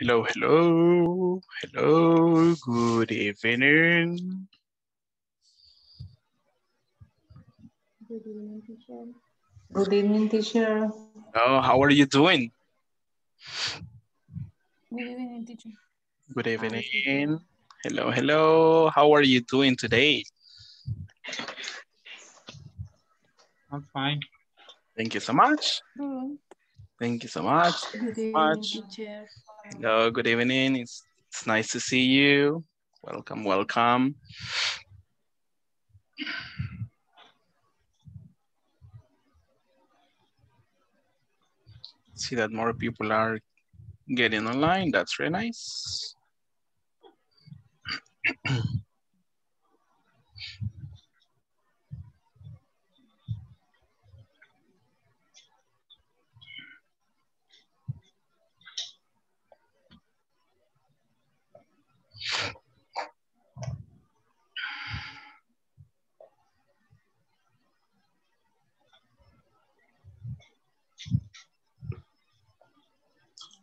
Hello, hello, hello, good evening. Good evening, teacher. Good evening, teacher. Oh, how are you doing? Good evening, teacher. Good evening. Hello, hello, how are you doing today? I'm fine. Thank you so much. Good. Thank you so much. Good evening, teacher. Hello, good evening. It's nice to see you. Welcome, welcome. See that more people are getting online. That's really nice.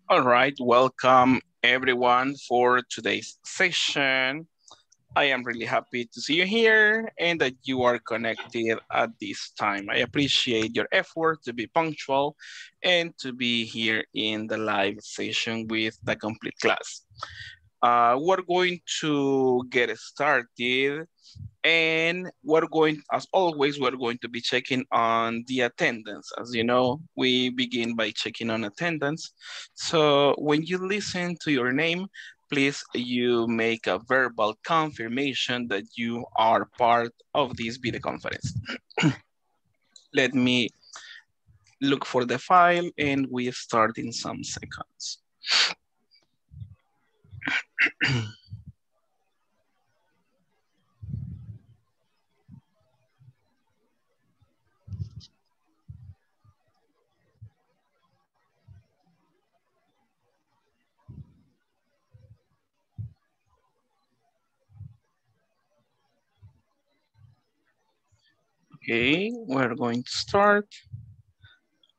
All right, welcome everyone for today's session. I am really happy to see you here and that you are connected at this time. I appreciate your effort to be punctual and to be here in the live session with the complete class. We're going to get started, and we're going, as always, we're going to be checking on the attendance. As you know, we begin by checking on attendance. So when you listen to your name, please you make a verbal confirmation that you are part of this video conference. Let me look for the file and we start in some seconds. Okay, we're going to start.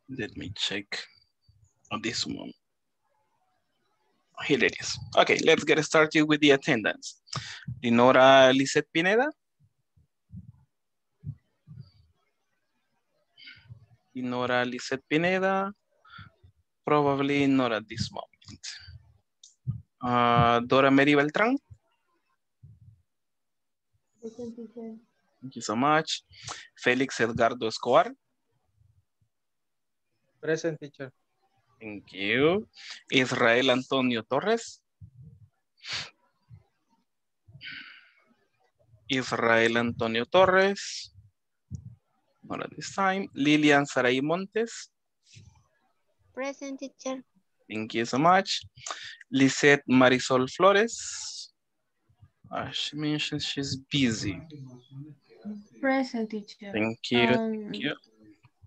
Let me check on this one. Here it is. Okay, let's get started with the attendance. Dinora Lissette Pineda. Dinora Lissette Pineda, probably not at this moment. Dora Mary Beltrán. Thank you so much. Felix Edgardo Escobar. Present, teacher. Thank you. Israel Antonio Torres. Israel Antonio Torres. Not at this time. Lillian Saray Montes. Present, teacher. Thank you so much. Lisette Marisol Flores. She mentioned she's busy. Present, teacher. Thank you. Thank you.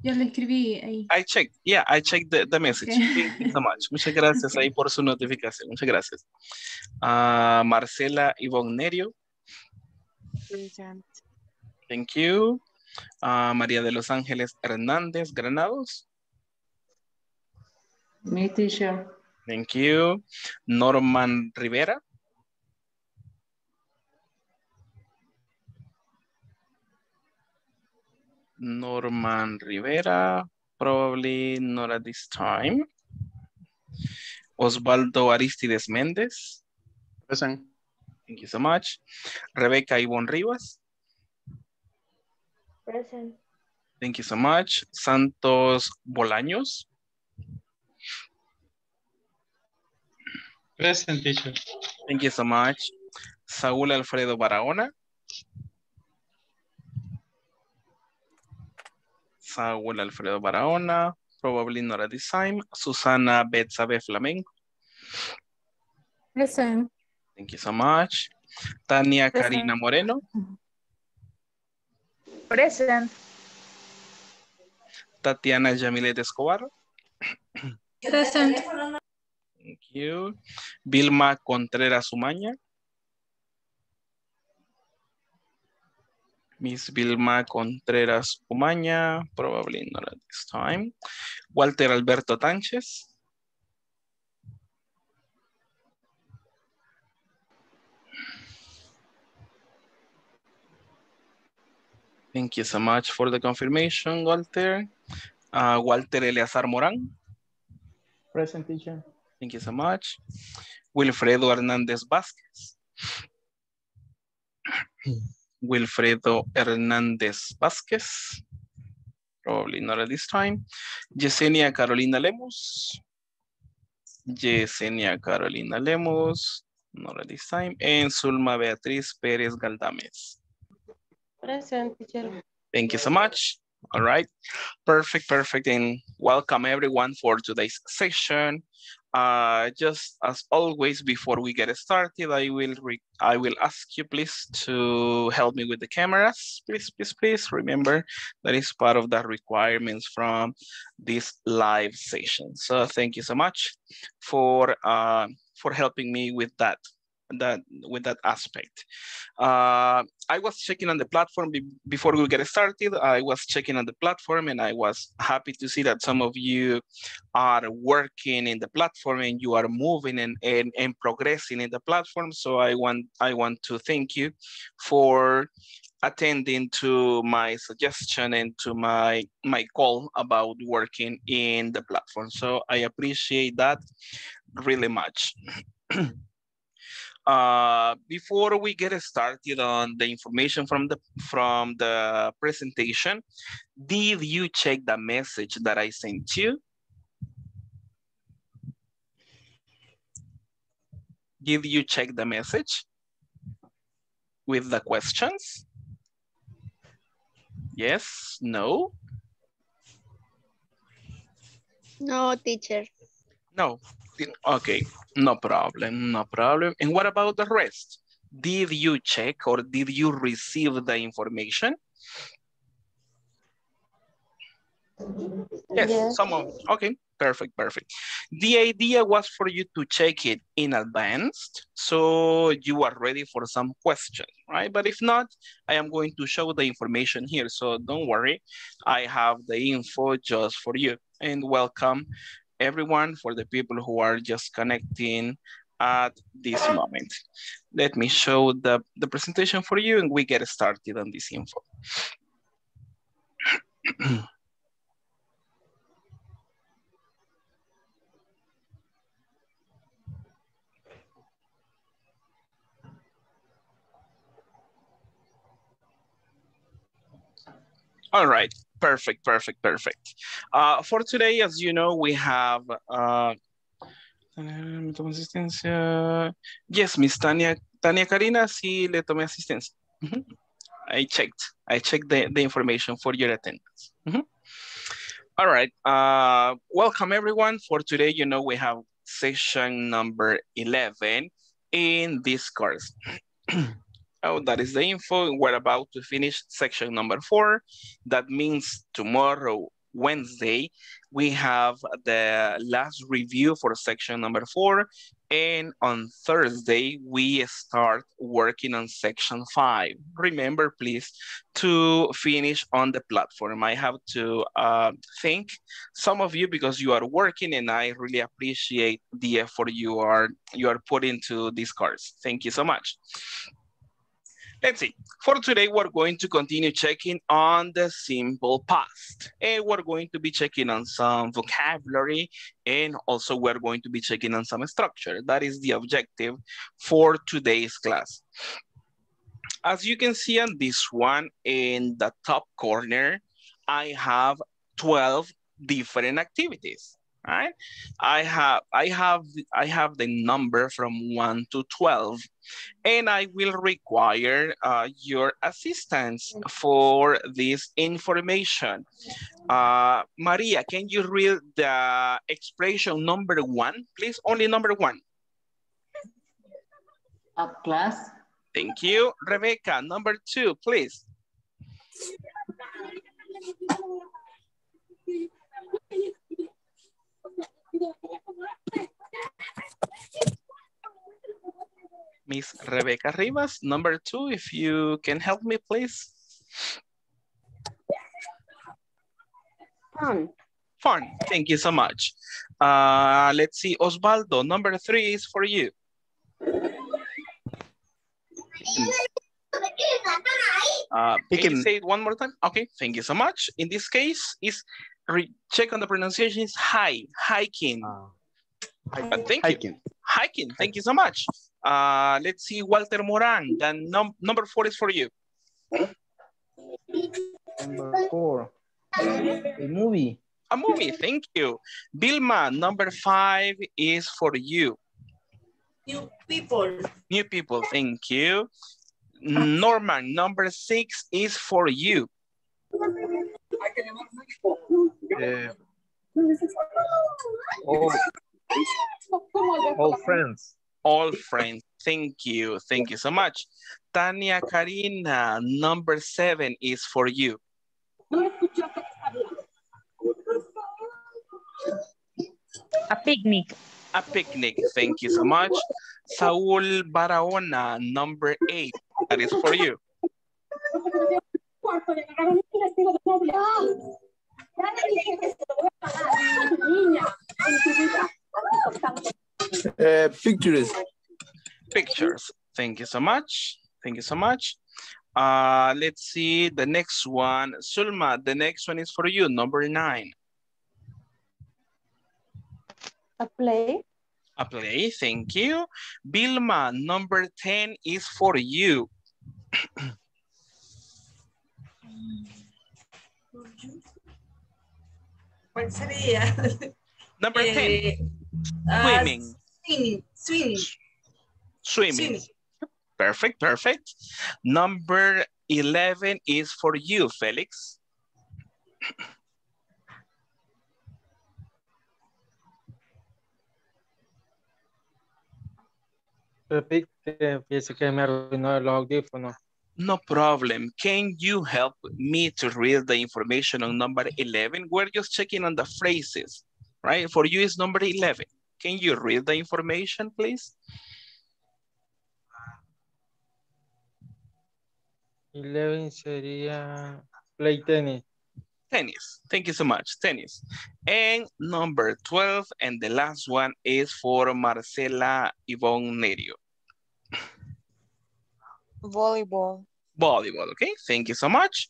Yo le escribí ahí. I checked. Yeah, I checked the message. Okay. Thank you so much. Muchas gracias ahí por su notificación. Muchas gracias. Marcela Ivonne Nerio. Present. Thank you. María de los Ángeles Hernández Granados. Me, teacher. Thank you. Norman Rivera. Norman Rivera, probably not at this time. Osvaldo Aristides Mendez. Present. Thank you so much. Rebeca Ivonne Rivas. Present. Thank you so much. Santos Bolaños. Present, teacher. Thank you so much. Saúl Alfredo Barahona. Saúl Alfredo Barahona, probably not at this time. Susana Betzabe Flamenco. Present. Thank you so much. Tania Karina Moreno. Present. Tatiana Jamilet Escobar. Present. Thank you. Vilma Contreras Umaña. Miss Vilma Contreras Umaña, probably not at this time. Walter Alberto Tánchez. Thank you so much for the confirmation, Walter. Walter Eleazar Moran. Present, teacher. Thank you so much. Wilfredo Hernández Vázquez. Wilfredo Hernández Vázquez. Probably not at this time. Yesenia Carolina Lemos. Yesenia Carolina Lemos. Not at this time. And Sulma Beatriz Pérez Galdámes. Present, teacher. Thank you so much. All right. Perfect, perfect. And welcome everyone for today's session. Just as always, before we get started, I will ask you please to help me with the cameras. Please, please, please remember that is part of the requirements from this live session. So thank you so much for helping me with that aspect. I was checking on the platform before we get started. I was checking on the platform and I was happy to see that some of you are working in the platform and you are moving and progressing in the platform. So I want to thank you for attending to my suggestion and to my call about working in the platform. So I appreciate that really much. Before we get started on the information from the presentation, did you check the message that I sent you? Did you check the message with the questions? Yes, no? No, teacher. No. Okay, no problem, no problem. And what about the rest? Did you check or did you receive the information? Yes, yes. Someone, okay, perfect, perfect. The idea was for you to check it in advance so you are ready for some questions, right? But if not, I am going to show the information here. So don't worry, I have the info just for you. And welcome everyone, for the people who are just connecting at this moment. Let me show the presentation for you and we get started on this info. All right. Perfect, perfect, perfect. For today, as you know, we have, yes, Miss Tania Karina, sí, le tomé asistencia. Mm-hmm. I checked the information for your attendance. Mm-hmm. All right, welcome everyone. For today, you know, we have session number 11 in this course. Oh, that is the info. We're about to finish section number 4. That means tomorrow, Wednesday, we have the last review for section number 4. And on Thursday, we start working on section 5. Remember, please, to finish on the platform. I have to thank some of you because you are working and I really appreciate the effort you are putting to these cards. Thank you so much. Let's see, for today, we're going to continue checking on the simple past. And we're going to be checking on some vocabulary and also we're going to be checking on some structure. That is the objective for today's class. As you can see on this one, in the top corner, I have 12 different activities. All right, I have the number from 1 to 12, and I will require your assistance for this information. Maria, can you read the expression number 1, please? Only number 1. Up class. Thank you, Rebecca. Number 2, please. Miss Rebeca Rivas, number 2, if you can help me, please. Fun. Fun, thank you so much. Let's see, Osvaldo, number 3 is for you. Can you say it one more time? Okay, thank you so much. In this case, is check on the pronunciation. Is hiking. Hiking. Thank you so much. Let's see, Walter Moran. Then number 4 is for you. Number 4. A movie. A movie. Thank you, Vilma. Number 5 is for you. New people. New people. Thank you. Norman, number 6 is for you. All friends. All friends. Thank you. Thank you so much. Tania Karina, number 7 is for you. A picnic. A picnic. Thank you so much. Saúl Barahona, number 8. That is for you. Pictures. Pictures. Thank you so much. Thank you so much. Let's see the next one. Sulma, the next one is for you. Number 9. A play. A play, thank you. Vilma, number 10 is for you. Number 10, swimming. Swimming. Perfect, perfect. Number 11 is for you, Felix. No problem. Can you help me to read the information on number 11? We're just checking on the phrases, right? For you, it's number 11. Can you read the information, please? 11 sería play tennis. Tennis. Thank you so much. Tennis. And number 12, and the last one is for Marcela Ivonne Nerio. Volleyball. Volleyball. Okay. Thank you so much.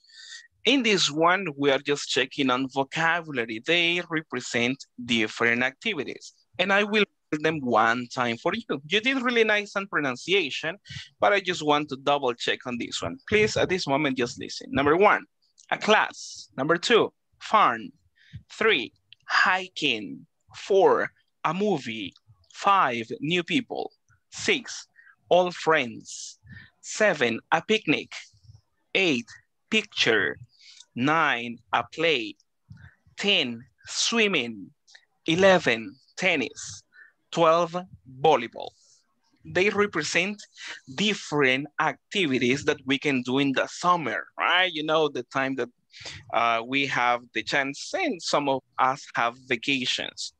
In this one, we are just checking on vocabulary. They represent different activities. And I will read them one time for you. You did really nice on pronunciation, but I just want to double check on this one. Please, at this moment, just listen. Number 1. A class. Number 2, fun. 3, hiking. 4, a movie. 5, new people. 6, all friends. 7, a picnic. 8, picture. 9, a play. 10, swimming. 11, tennis. 12, volleyball. They represent different activities that we can do in the summer, right? You know, the time that we have the chance and some of us have vacations.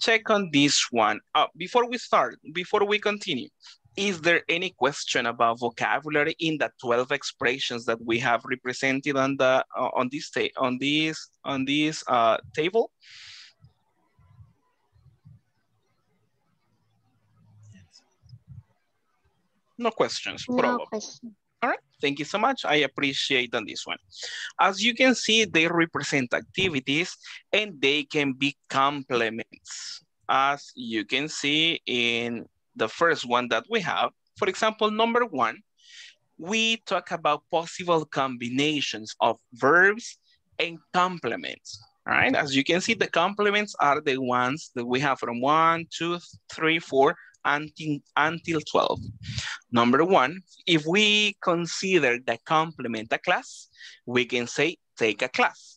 Check on this one. Before we start, before we continue, is there any question about vocabulary in the 12 expressions that we have represented on the on this table? No questions, probably. All right, thank you so much. I appreciate on this one. As you can see, they represent activities and they can be complements. As you can see in the first one that we have, for example, number 1, we talk about possible combinations of verbs and complements. All right, as you can see, the complements are the ones that we have from 1, 2, 3, 4, until 12. Number 1, if we consider the complement a class, we can say take a class,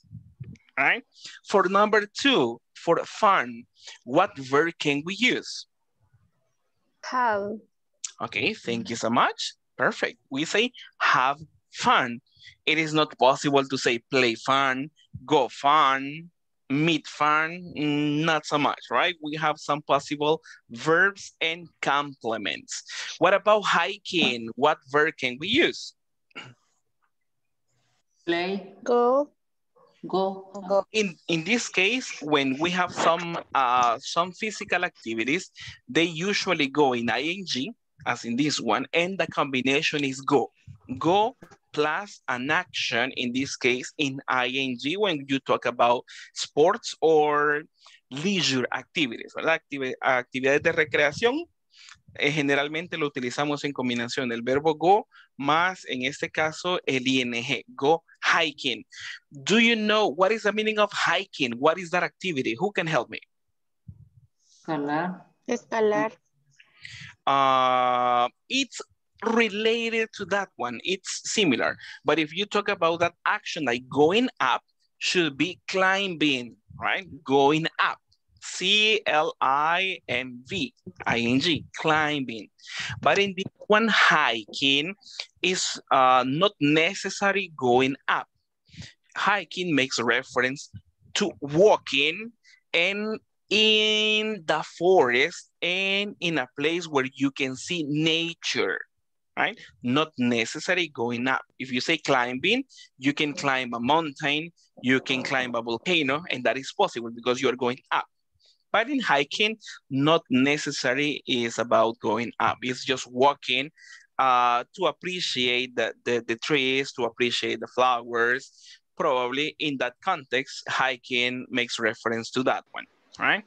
all right? For number 2, for fun, what verb can we use? Have. Okay, thank you so much. Perfect. We say have fun. It is not possible to say play fun, go fun, meet fun, not so much, right? We have some possible verbs and complements. What about hiking? What verb can we use? Play. Go. Go. In this case, when we have some physical activities, they usually go in ing, as in this one, and the combination is go. Go plus an action, in this case in ing, when you talk about sports or leisure activities, ¿verdad? Actividades de recreación. Generalmente lo utilizamos en combinación del verbo go más, en este caso, el ing. Go hiking. Do you know what is the meaning of hiking? What is that activity? Who can help me? Escalar. Escalar. It's related to that one. It's similar. But if you talk about that action, like going up, should be climbing, right? Going up. C-L-I-M-B-I-N-G, climbing. But in this one, hiking is not necessarily going up. Hiking makes reference to walking and in the forest and in a place where you can see nature, right? Not necessarily going up. If you say climbing, you can climb a mountain, you can climb a volcano, and that is possible because you are going up. But in hiking, not necessarily is about going up. It's just walking to appreciate the trees, to appreciate the flowers. Probably in that context, hiking makes reference to that one, right?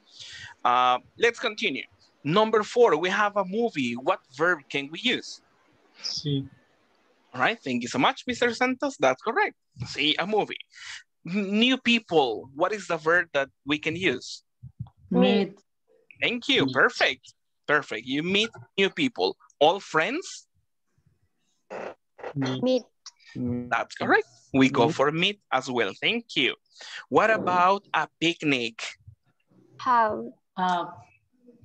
Let's continue. Number 4, we have a movie. What verb can we use? See. All right, thank you so much, Mr. Santos. That's correct. See a movie. New people, what is the verb that we can use? Meet. Thank you. Meet. Perfect. Perfect. You meet new people. All friends? Meet. That's correct. We go for meet as well. Thank you. What about a picnic? Have.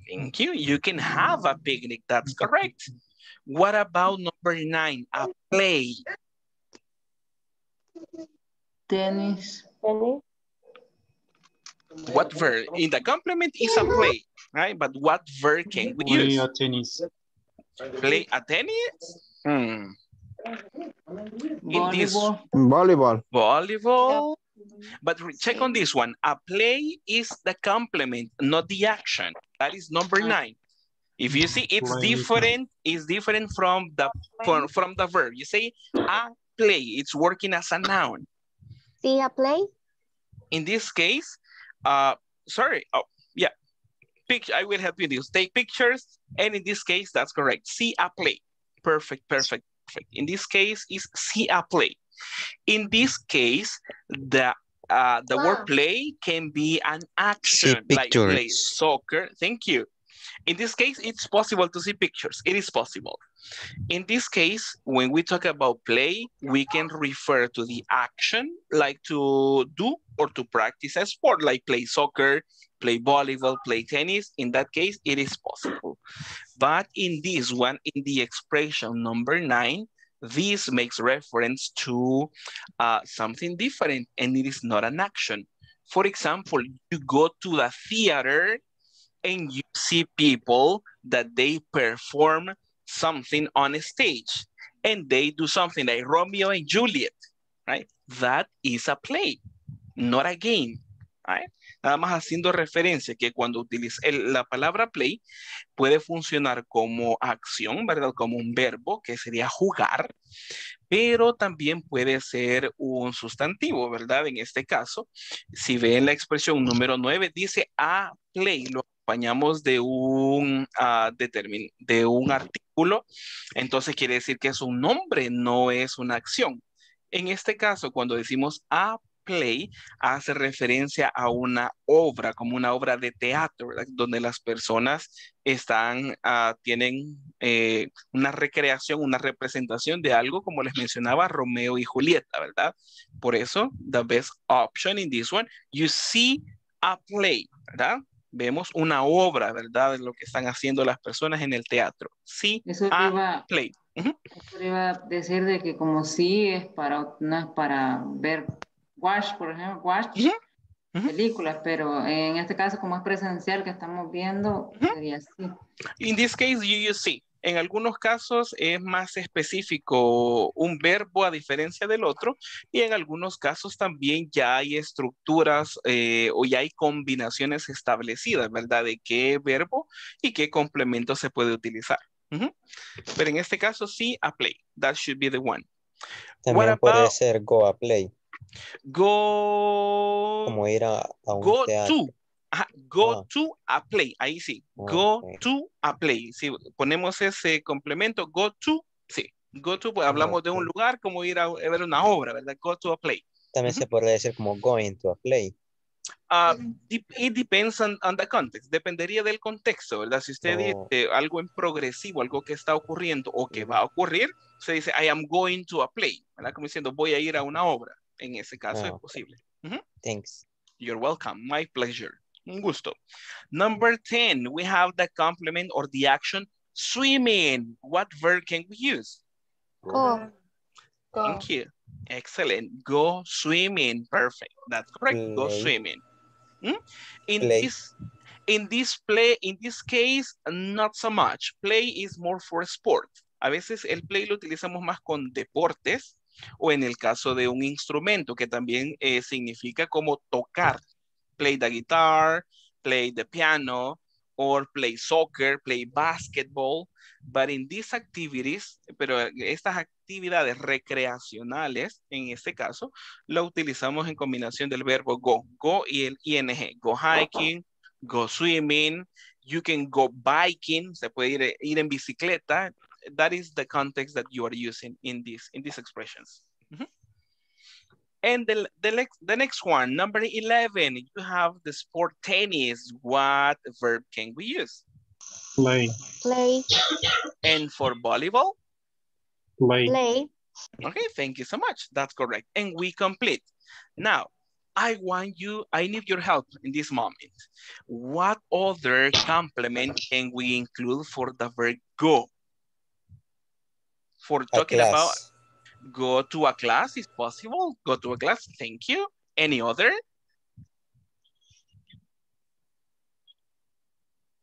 Thank you. You can have a picnic. That's correct. What about number 9? A play. Tennis. Tennis. What verb? In the complement is a play, right? But what verb can we use? Play a tennis. Play a tennis? Mm. Volleyball. In this, volleyball. Volleyball. But check on this one. A play is the complement, not the action. That is number 9. If you see, it's different. It's different from the verb. You say a play. It's working as a noun. See a play. In this case, I will help you with this. Take pictures, and in this case, that's correct. See a play. Perfect, perfect, perfect. In this case, is see a play. In this case, the word play can be an action, like play soccer. Thank you. In this case, it's possible to see pictures. It is possible. In this case, when we talk about play, we can refer to the action, like to do or to practice a sport, like play soccer, play volleyball, play tennis. In that case, it is possible. But in this one, in the expression number 9, this makes reference to something different, and it is not an action. For example, you go to the theater and you see people that they perform something on a stage and they do something like Romeo and Juliet, right? That is a play, not a game, right? Nada más haciendo referencia que cuando utiliza la palabra play puede funcionar como acción, ¿verdad? Como un verbo que sería jugar, pero también puede ser un sustantivo, ¿verdad? En este caso, si ven la expresión número 9, dice a play, lo acompañamos de un artículo, entonces quiere decir que es un nombre, no es una acción. En este caso, cuando decimos a play, hace referencia a una obra, como una obra de teatro, ¿verdad? Donde las personas están, tienen una recreación, una representación de algo, como les mencionaba, Romeo y Julieta, ¿verdad? Por eso, the best option in this one, you see a play, ¿verdad? Vemos una obra, ¿verdad? De lo que están haciendo las personas en el teatro. Sí, a play. Eso iba a decir de que como sí no es para ver watch, por ejemplo, watch películas, pero en este caso como es presencial que estamos viendo, sería así. In this case, you see. En algunos casos es más específico un verbo a diferencia del otro y en algunos casos también ya hay estructuras o ya hay combinaciones establecidas, ¿verdad? De qué verbo y qué complemento se puede utilizar. Pero en este caso sí, a play. That should be the one. También puede ser go a play. Go. Como ir a un go teatro. To. Ajá, go to a play. Ahí sí. Go to a play. Si ponemos ese complemento, go to, sí. Go to, pues hablamos de un lugar, como ir a ver una obra, ¿verdad? Go to a play. También se podría decir como going to a play. It depends on the context. Dependería del contexto, ¿verdad? Si usted dice algo en progresivo, algo que está ocurriendo o que va a ocurrir, se dice I am going to a play, ¿verdad? Como diciendo voy a ir a una obra. En ese caso es posible. Thanks. You're welcome. My pleasure. Un gusto. Number 10, we have the complement or the action swimming. What verb can we use? Go. Thank you. Excellent. Go swimming. Perfect. That's correct. Play. Go swimming. Hmm? In this case, not so much. Play is more for sport. A veces el play lo utilizamos más con deportes o en el caso de un instrumento que también significa como tocar. Play the guitar, play the piano, or play soccer, play basketball. But in these activities, pero estas actividades recreacionales, en este caso, lo utilizamos en combinación del verbo go. Go y el ing. Go hiking, go swimming, you can go biking, se puede ir en bicicleta. That is the context that you are using in these expressions. Mm-hmm. And the next one, number 11, you have the sport tennis. What verb can we use? Play. Play. And for volleyball? Play. Play. Okay, thank you so much. That's correct. And we complete. Now, I need your help in this moment. What other complement can we include for the verb go? For talking about go to a class is possible. Go to a class. Thank you. Any other?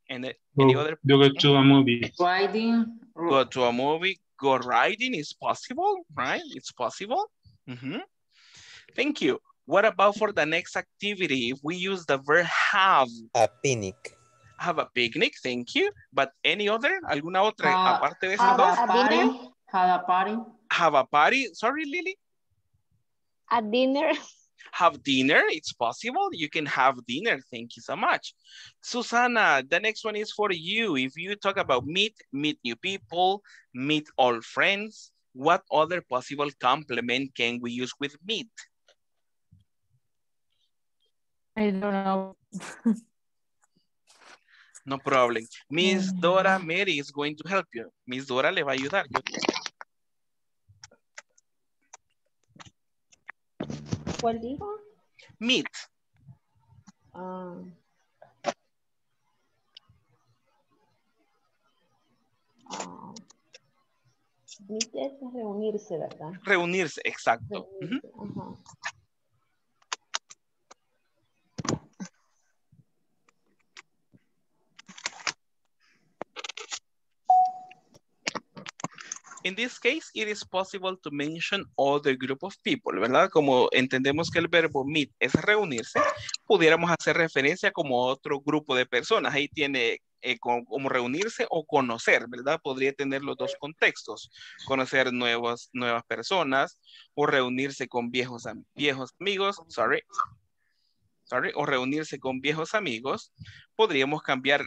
Any other? Go to a movie. Riding. Go to a movie. Go riding is possible, right? It's possible. Mm-hmm. Thank you. What about for the next activity? If we use the verb have. A picnic. Have a picnic. Thank you. But any other? ¿Alguna otra aparte de esas dos? Have a party. Sorry, Lily. A dinner. Have dinner. It's possible. You can have dinner. Thank you so much. Susana, the next one is for you. If you talk about meet new people, meet old friends, what other possible complement can we use with meet? I don't know. No problem. Miss Dora Mary is going to help you. Miss Dora le va a ayudar. ¿Cuál dijo? Meet. Meet es reunirse, ¿verdad? Reunirse, exacto. Reunirse, uh-huh. In this case, it is possible to mention other group of people, ¿verdad? Como entendemos que el verbo meet es reunirse, pudiéramos hacer referencia como otro grupo de personas. Ahí tiene como reunirse o conocer, ¿verdad? Podría tener los dos contextos. Conocer nuevas personas o reunirse con viejos amigos. Sorry, o reunirse con viejos amigos, podríamos cambiar,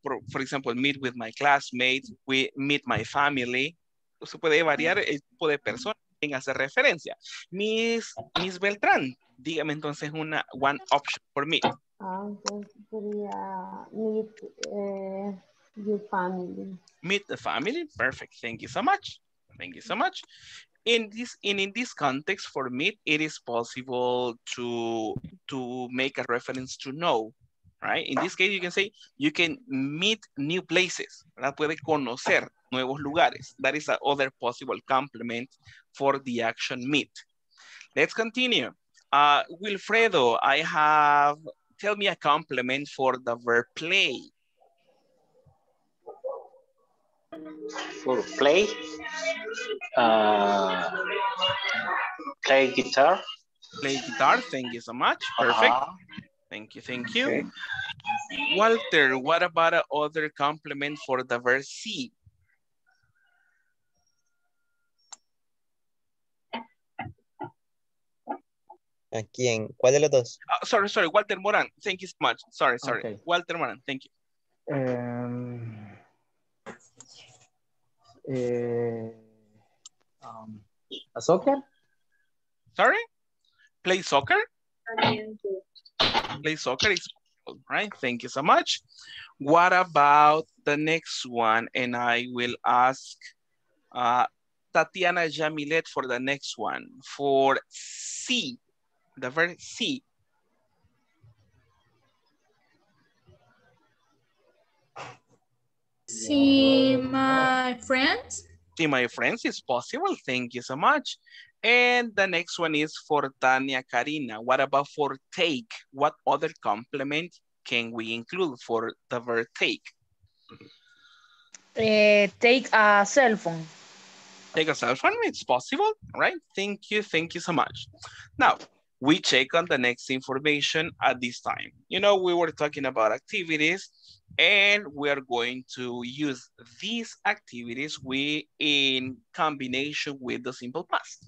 for example, meet with my classmates, meet my family. Se puede variar el tipo de persona en hacer referencia. Miss Beltrán, dígame entonces una one option for me. Entonces sería meet your family. Meet the family, perfect. Thank you so much. Thank you so much. In this context for meet, it is possible to make a reference to know. Right? In this case, you can say, you can meet new places. ¿Verdad? Puede conocer nuevos lugares. That is another possible complement for the action meet. Let's continue. Wilfredo, tell me a complement for the verb play. For play, play guitar. Play guitar, thank you so much. Perfect. Thank you. Okay. Walter, what about another complement for the verb see? ¿A quién? ¿Cuál de los dos? Sorry, sorry, Walter Moran. Thank you so much. Sorry, sorry. Okay. Walter Moran, thank you. A soccer? Sorry? Play soccer? Play soccer is all right. Thank you so much. What about the next one? And I will ask Tatiana Jamilet for the next one. For C, the verb C. See my friends. See my friends is possible. Thank you so much. And the next one is for Tania Karina. What about for take? What other complement can we include for the verb take? Take a cell phone. Take a cell phone, it's possible, right? Thank you so much. Now, we check on the next information at this time. You know, we were talking about activities and we are going to use these activities in combination with the simple past.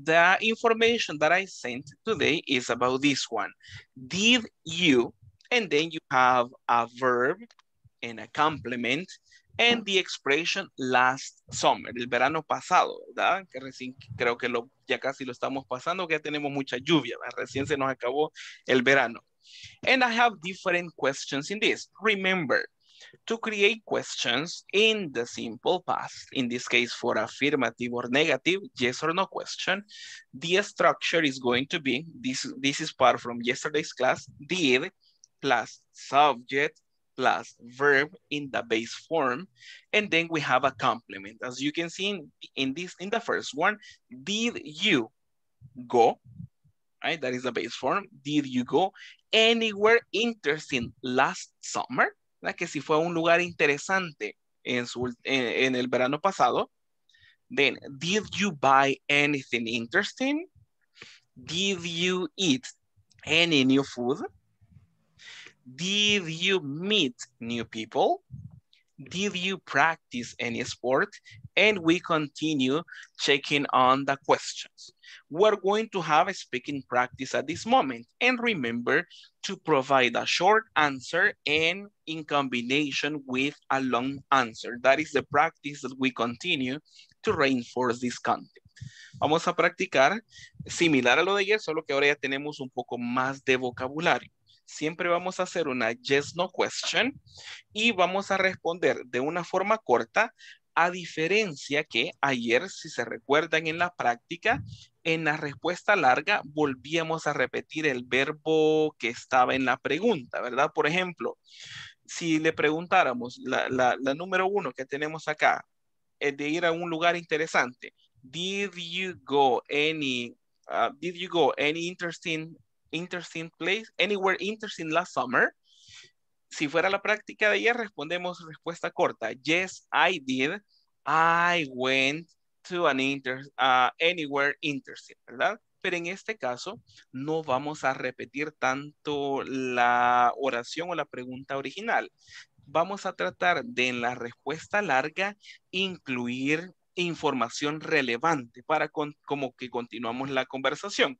The information that I sent today is about this one. Did you, and then you have a verb and a complement and the expression last summer, el verano pasado, ¿verdad? Que recién creo que ya casi lo estamos pasando, que ya tenemos mucha lluvia, ¿verdad? Recién se nos acabó el verano. And I have different questions in this. Remember, to create questions in the simple past, in this case for affirmative or negative, yes or no question, the structure is going to be, this is part from yesterday's class, did plus subject plus verb in the base form, and then we have a complement. As you can see in the first one, did you go? Right, that is the base form. Did you go anywhere interesting last summer? ¿Verdad? Que si fue a un lugar interesante en el verano pasado. Then, did you buy anything interesting? Did you eat any new food? Did you meet new people? Did you practice any sport? And we continue checking on the questions. We're going to have a speaking practice at this moment. And remember to provide a short answer and in combination with a long answer. That is the practice that we continue to reinforce this content. Vamos a practicar similar a lo de ayer, solo que ahora ya tenemos un poco más de vocabulario. Siempre vamos a hacer una yes no question y vamos a responder de una forma corta, a diferencia que ayer, si se recuerdan en la práctica, en la respuesta larga volvíamos a repetir el verbo que estaba en la pregunta, ¿verdad? Por ejemplo, si le preguntáramos la número uno que tenemos acá, es de ir a un lugar interesante. Did you go any interesting place, anywhere interesting last summer? Si fuera la práctica de ayer, respondemos respuesta corta. Yes, I did. I went to anywhere interesting, ¿verdad? Pero en este caso, no vamos a repetir tanto la oración o la pregunta original. Vamos a tratar de en la respuesta larga incluir información relevante para como que continuamos la conversación.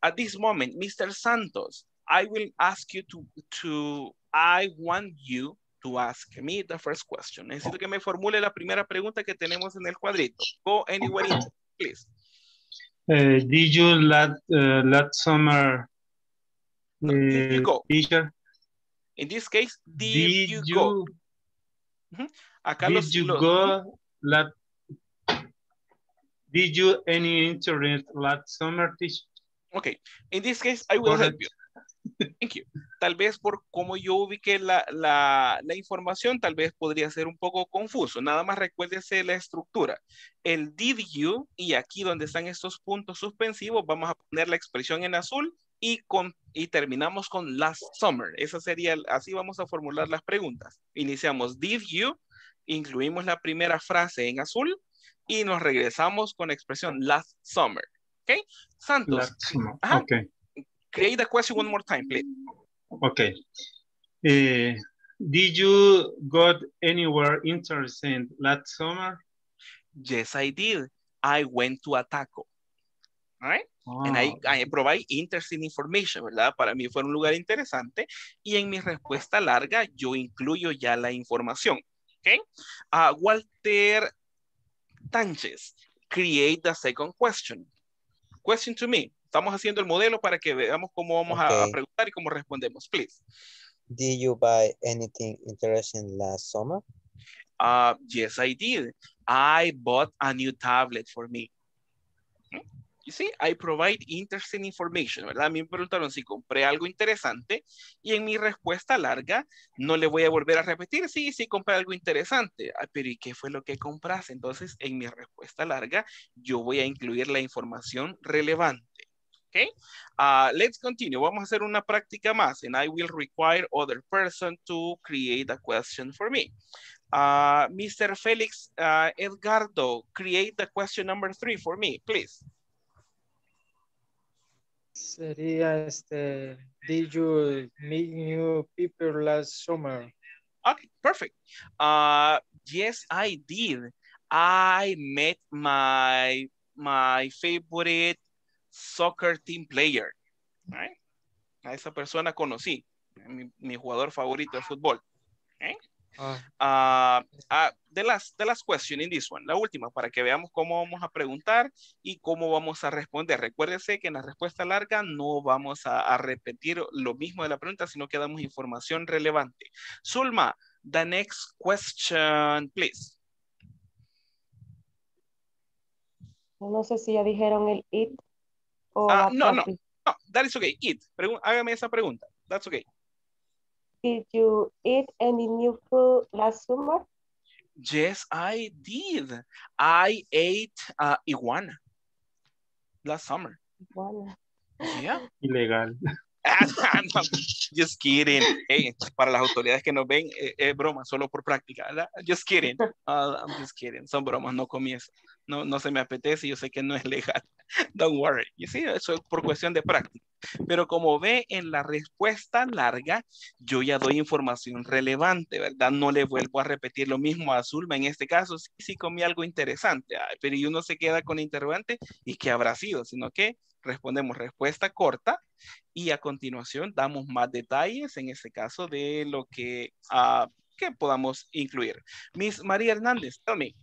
At this moment, Mr. Santos, I will ask you I want you to ask me the first question. Necesito que me formule la primera pregunta que tenemos en el cuadrito. Go anywhere, please. Did you last summer? Did you go? Teacher? In this case, did you go? Acá did you go? Did you any interest last summer, teacher? Okay, in this case, I will help you. Thank you. Tal vez por cómo yo ubiqué la información, tal vez podría ser un poco confuso. Nada más recuérdese la estructura. El did you, y aquí donde están estos puntos suspensivos, vamos a poner la expresión en azul y terminamos con last summer. Esa sería, así vamos a formular las preguntas. Iniciamos did you, incluimos la primera frase en azul, y nos regresamos con la expresión last summer. Okay, Santos. Okay. Create the question one more time, please. Okay. Did you go anywhere interesting last summer? Yes, I did. I went to Ataco. All right. Wow. And I provide interesting information, ¿verdad? Para mí fue un lugar interesante y en mi respuesta larga yo incluyo ya la información. Okay? Walter Tánchez, create the second question. Question to me. Estamos haciendo el modelo para que veamos cómo vamos a preguntar y cómo respondemos, please. Did you buy anything interesting last summer? Yes, I did. I bought a new tablet for me. You see, I provide interesting information, ¿verdad? A mí me preguntaron si compré algo interesante y en mi respuesta larga no le voy a volver a repetir, sí, sí compré algo interesante, pero ¿y qué fue lo que compraste? Entonces, en mi respuesta larga yo voy a incluir la información relevante. Okay, let's continue. Vamos a hacer una práctica más. And I will require other person to create a question for me. Mr. Felix Edgardo, create the question number 3 for me, please. Sería did you meet new people last summer? Okay, perfect. Yes, I did. I met my favorite soccer team player, right? A esa persona conocí, mi jugador favorito de fútbol. Okay? The last question in this one, la última, para que veamos cómo vamos a preguntar y cómo vamos a responder. Recuérdese que en la respuesta larga no vamos a repetir lo mismo de la pregunta, sino que damos información relevante. Sulma, the next question, please. No sé si ya dijeron el it. No, that is okay. Eat. Hágame esa pregunta. That's okay. Did you eat any new food last summer? Yes, I did. I ate iguana last summer. Iguana. Yeah. Ilegal. No, just kidding. Hey, para las autoridades que nos ven, es broma, solo por práctica, ¿verdad? Just kidding. I'm just kidding. Son bromas, no comí eso. No se me apetece, yo sé que no es legal. Don't worry. You see, eso es por cuestión de práctica. Pero como ve, en la respuesta larga, yo ya doy información relevante, ¿verdad? No le vuelvo a repetir lo mismo a Zulma. En este caso, sí comí algo interesante. Pero uno se queda con interrogante y qué habrá sido, sino que respondemos respuesta corta y a continuación damos más detalles en este caso de lo que podamos incluir. Miss María Hernández, tell me.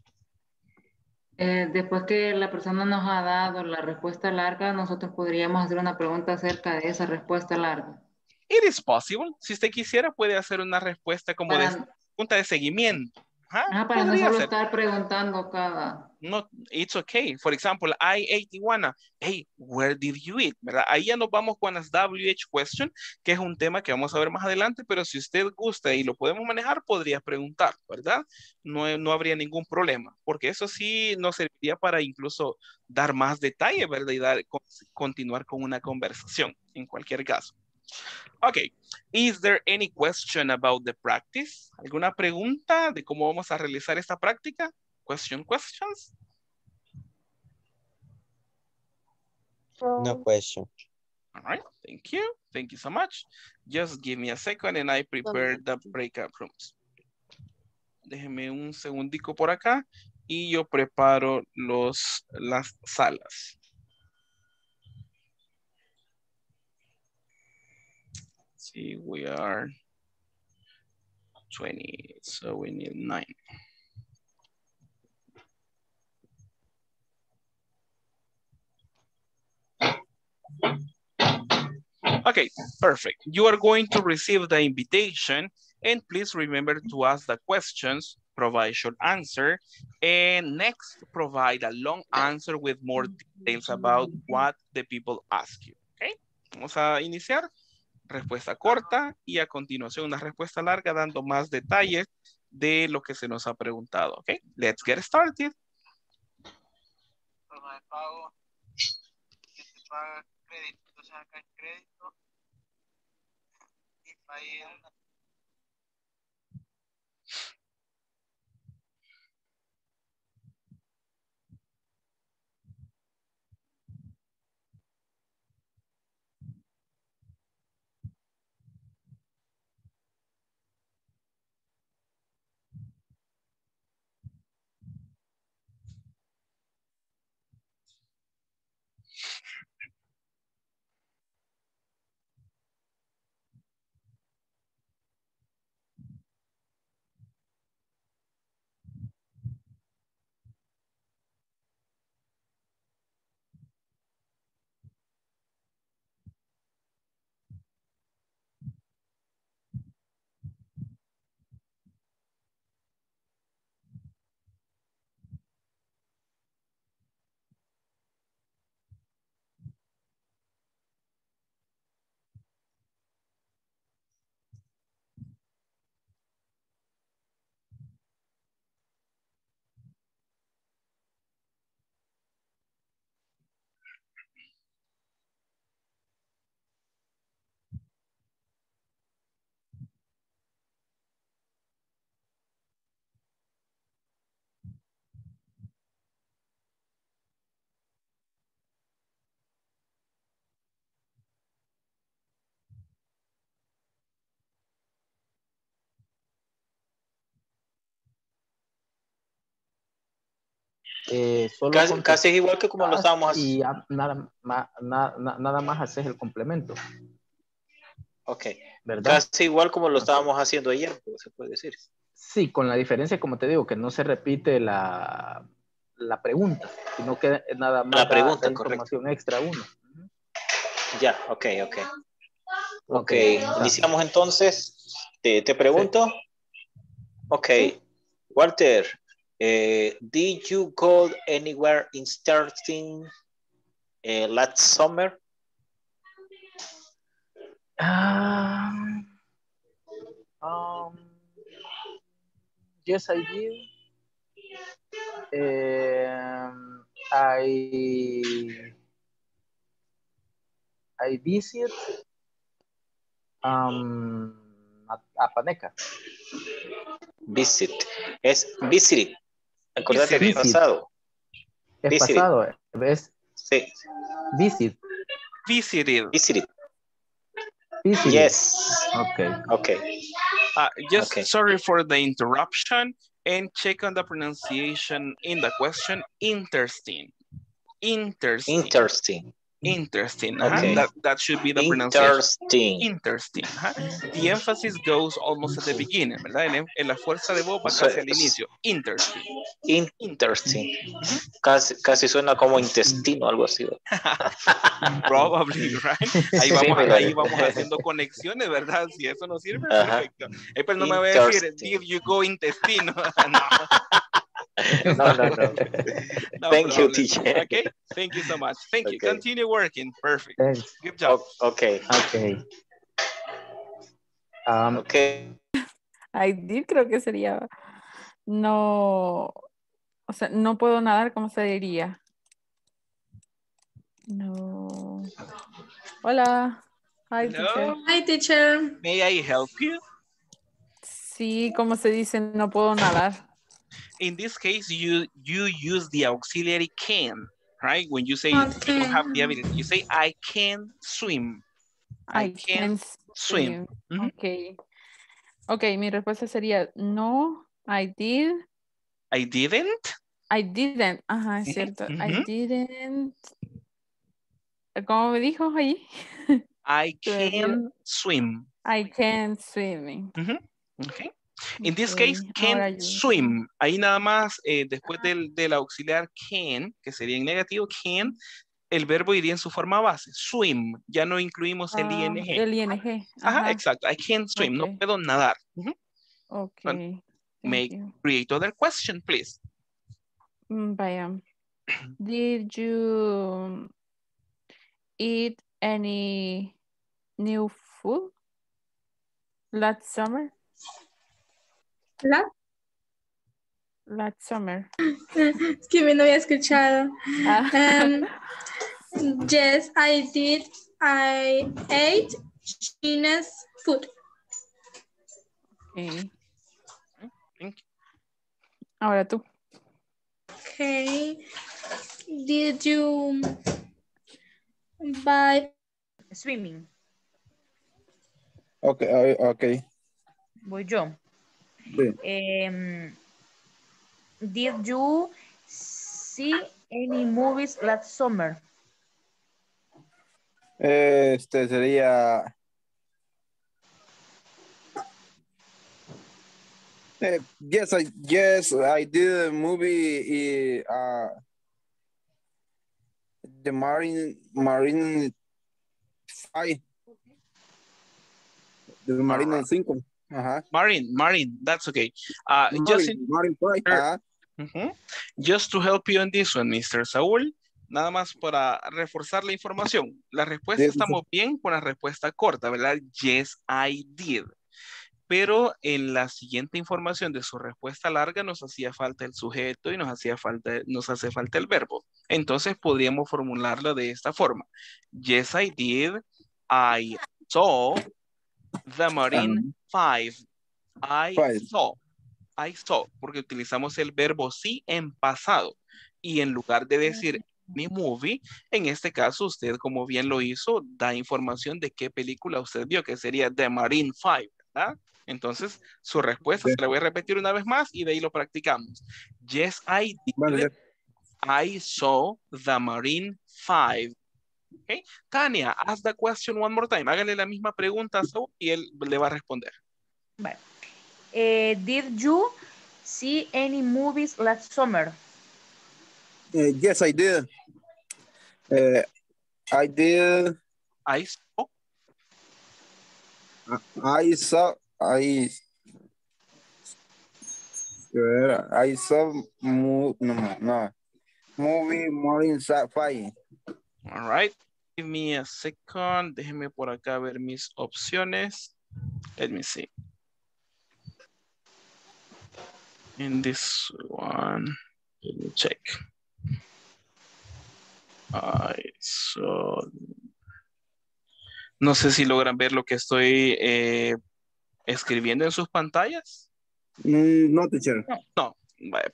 Después que la persona nos ha dado la respuesta larga, nosotros podríamos hacer una pregunta acerca de esa respuesta larga. It is possible. Si usted quisiera, puede hacer una respuesta como pregunta de seguimiento. Para no solo estar preguntando cada... No, it's okay. For example, I ate iguana. Hey, where did you eat? ¿Verdad? Ahí ya nos vamos con las WH question, que es un tema que vamos a ver más adelante, pero si usted gusta y lo podemos manejar, podría preguntar, ¿verdad? No habría ningún problema, porque eso sí nos serviría para incluso dar más detalle, ¿verdad? Y continuar con una conversación, en cualquier caso. Okay, is there any question about the practice? ¿Alguna pregunta de cómo vamos a realizar esta práctica? Questions? No question. All right, thank you. Thank you so much. Just give me a second and I prepare the breakout rooms. Déjeme un segundico por acá y yo preparo las salas. See, we are 20, so we need 9. Okay, perfect. You are going to receive the invitation and please remember to ask the questions, provide short answer, and next provide a long answer with more details about what the people ask you. Okay, vamos a iniciar. Respuesta corta y a continuación una respuesta larga dando más detalles de lo que se nos ha preguntado. Okay, let's get started. Forma de pago que se paga crédito, o sea, acá es crédito y ahí es... Solo casi es igual que como lo estábamos haciendo. Y nada más haces el complemento. Ok. ¿Verdad? Casi igual como lo estábamos haciendo ayer, se puede decir. Sí, con la diferencia, como te digo, que no se repite la pregunta, sino que nada más la pregunta, información correcto. Extra uno. Ya, ok. Iniciamos entonces. Te pregunto. Sí. Ok. Sí. Walter, did you go anywhere interesting last summer? Yes, I did. I visit Apaneca. Visit. Es visit. Acordate que es pasado. Es pasado. ¿Ves? Sí. Visit. Visited. Visited. Visited. Yes. Okay. Sorry for the interruption. And check on the pronunciation in the question. Interesting. Okay. That should be the pronunciation. Interesting. The emphasis goes almost at the beginning, ¿verdad? En la fuerza de voz va casi al inicio. Interesting. Casi suena como intestino, algo así. Probably, right? Ahí vamos haciendo conexiones, ¿verdad? Si eso no sirve, perfecto. Pero no me voy a decir, if you go intestino. No. No Thank problem. You, teacher. Okay. Thank you so much. Thank you. Continue working. Perfect. Thanks. Good job. Okay. Okay. I did, creo que sería. No. O sea, no puedo nadar, ¿cómo se diría? No. Hola. Hi, teacher. Hi, teacher. May I help you? Sí, ¿cómo se dice? No puedo nadar. In this case, you use the auxiliary can, right? When you say you don't have the ability, you say, I can swim. I can swim. Mm-hmm. Okay, mi respuesta sería, no, I did. I didn't. Ajá, es cierto. Mm-hmm. I didn't. ¿Cómo me dijo ahí? I can swim. I can swim. Mm-hmm. Okay. In this case, can swim. Ahí nada más, después del auxiliar can, que sería en negativo, can, el verbo iría en su forma base, swim. Ya no incluimos el ing. El ing. Ajá, exacto. I can swim. Okay. No puedo nadar. Uh-huh. Ok. Well, create other question, please. Vaya. Did you eat any new food last summer? Last summer. Es que me no había escuchado. Yes, I did. I ate China's food. Okay. Ahora tú. Okay. Did you buy swimming? Okay. Voy yo. Did you see any movies last summer? Este sería yes I did a movie The Marine 5. The Marine 5. Uh-huh. Marine, that's okay. Just to help you on this one, Mr. Saúl, nada más para reforzar la información. La respuesta, estamos bien con la respuesta corta, ¿verdad? Yes, I did. Pero en la siguiente información de su respuesta larga nos hacía falta el sujeto y nos hace falta el verbo. Entonces podríamos formularlo de esta forma. Yes, I did. I saw The Marine 5. I saw, porque utilizamos el verbo sí en pasado. Y en lugar de decir mi movie, en este caso usted, como bien lo hizo, da información de qué película usted vio, que sería The Marine 5, ¿verdad? Entonces, su respuesta se la voy a repetir una vez más y de ahí lo practicamos. Yes, I did. I saw the Marine Five. Okay. Tania, ask the question one more time. Hágale la misma pregunta a Saúl y él le va a responder. Vale. Did you see any movies last summer? Yes, I did. I saw movie Marine Five. All right. Give me a second. Déjeme por acá ver mis opciones. Let me see. In this one, let me check. No sé si logran ver lo que estoy escribiendo en sus pantallas. No, teacher. No,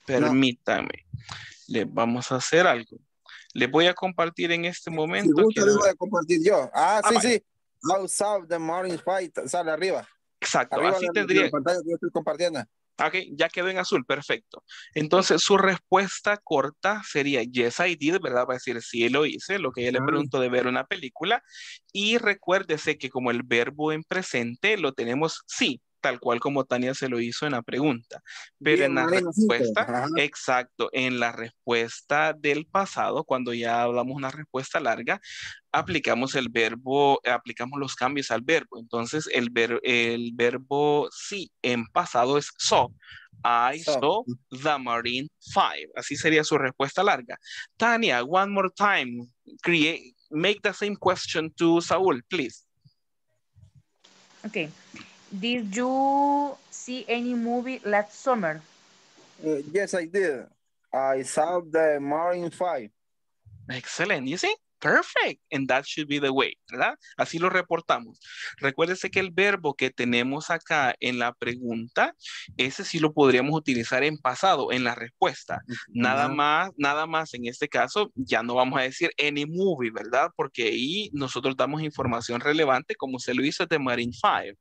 permítame. Le vamos a hacer algo. Les voy a compartir en este momento. Si gusta, les voy a compartir yo. Sí. Outside the Marine Five sale arriba. Exacto. Arriba así tendría. La pantalla que yo estoy compartiendo. Ok, ya quedó en azul, perfecto. Entonces su respuesta corta sería yes I did, ¿verdad? Va a decir sí lo hice, lo que yo le pregunto de ver una película. Y recuérdese que como el verbo en presente lo tenemos sí, tal cual como Tania se lo hizo en la pregunta. Pero bien, en la respuesta, exacto, en la respuesta del pasado, cuando ya hablamos una respuesta larga, aplicamos el verbo, aplicamos los cambios al verbo. Entonces, el verbo sí en pasado es saw. I saw the Marine Five. Así sería su respuesta larga. Tania, one more time. Make the same question to Saúl, please. Okay. Did you see any movie last summer? Yes, I did. I saw the Marine Five. Excellent. You see? Perfect. And that should be the way, ¿verdad? Así lo reportamos. Recuérdese que el verbo que tenemos acá en la pregunta, ese sí lo podríamos utilizar en pasado, en la respuesta. Nada más en este caso, ya no vamos a decir any movie, ¿verdad? Porque ahí nosotros damos información relevante como se lo hizo de Marine Five.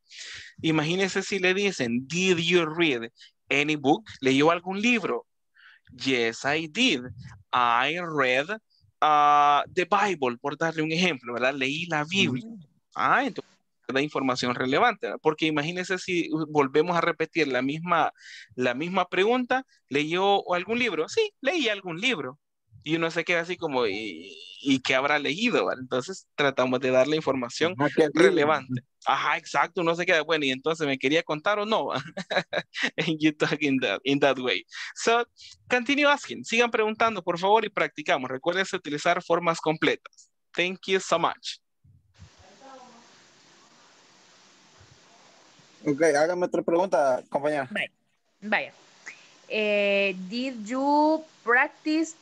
Imagínense si le dicen, did you read any book? ¿Leyó algún libro? Yes, I did. I read the Bible, por darle un ejemplo, ¿verdad? Leí la Biblia. Entonces da información relevante, ¿verdad? Porque imagínense si volvemos a repetir la misma pregunta, ¿leyó algún libro? Sí, leí algún libro. Y uno se queda así como, ¿y qué habrá leído? ¿Verdad? Entonces tratamos de darle información relevante. Ajá, exacto, uno se queda, bueno, y entonces me quería contar o no. And you talk in that way. So, continue asking. Sigan preguntando, por favor, y practicamos. Recuérdense utilizar formas completas. Thank you so much. Ok, hágame otra pregunta, compañera. Vaya. Did you practice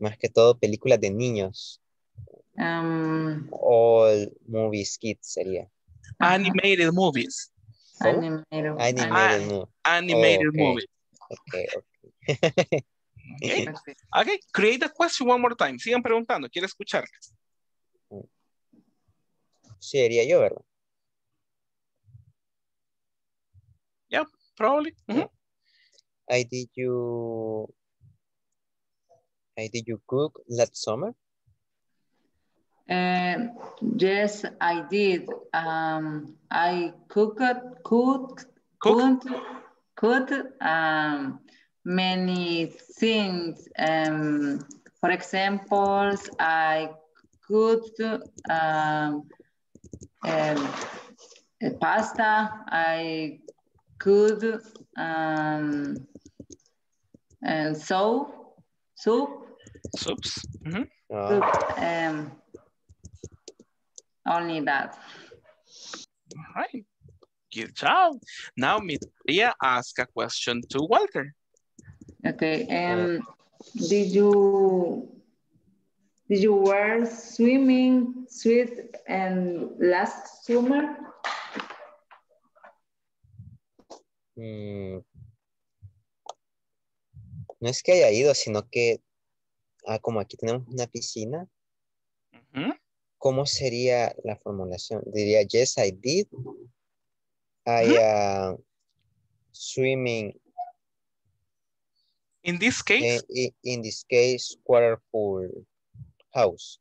más que todo películas de niños. All movies kids sería. Animated movies. So, animated movies. Okay. Okay, create a question one more time. Sigan preguntando, quiero escucharles. Sería yo, ¿verdad? Yeah, probably. Did you cook last summer? Yes, I did. I cooked many things. For example, I cooked pasta. I cooked and soups. Only that. All right. Good job. Now, Miss Maria, ask a question to Walter. Okay. Did you wear swimming suit and last summer? No es que haya ido, sino que como aquí tenemos una piscina, ¿cómo sería la formulación? Diría, yes, I did. I swimming In this case? In this case, quarter pool house.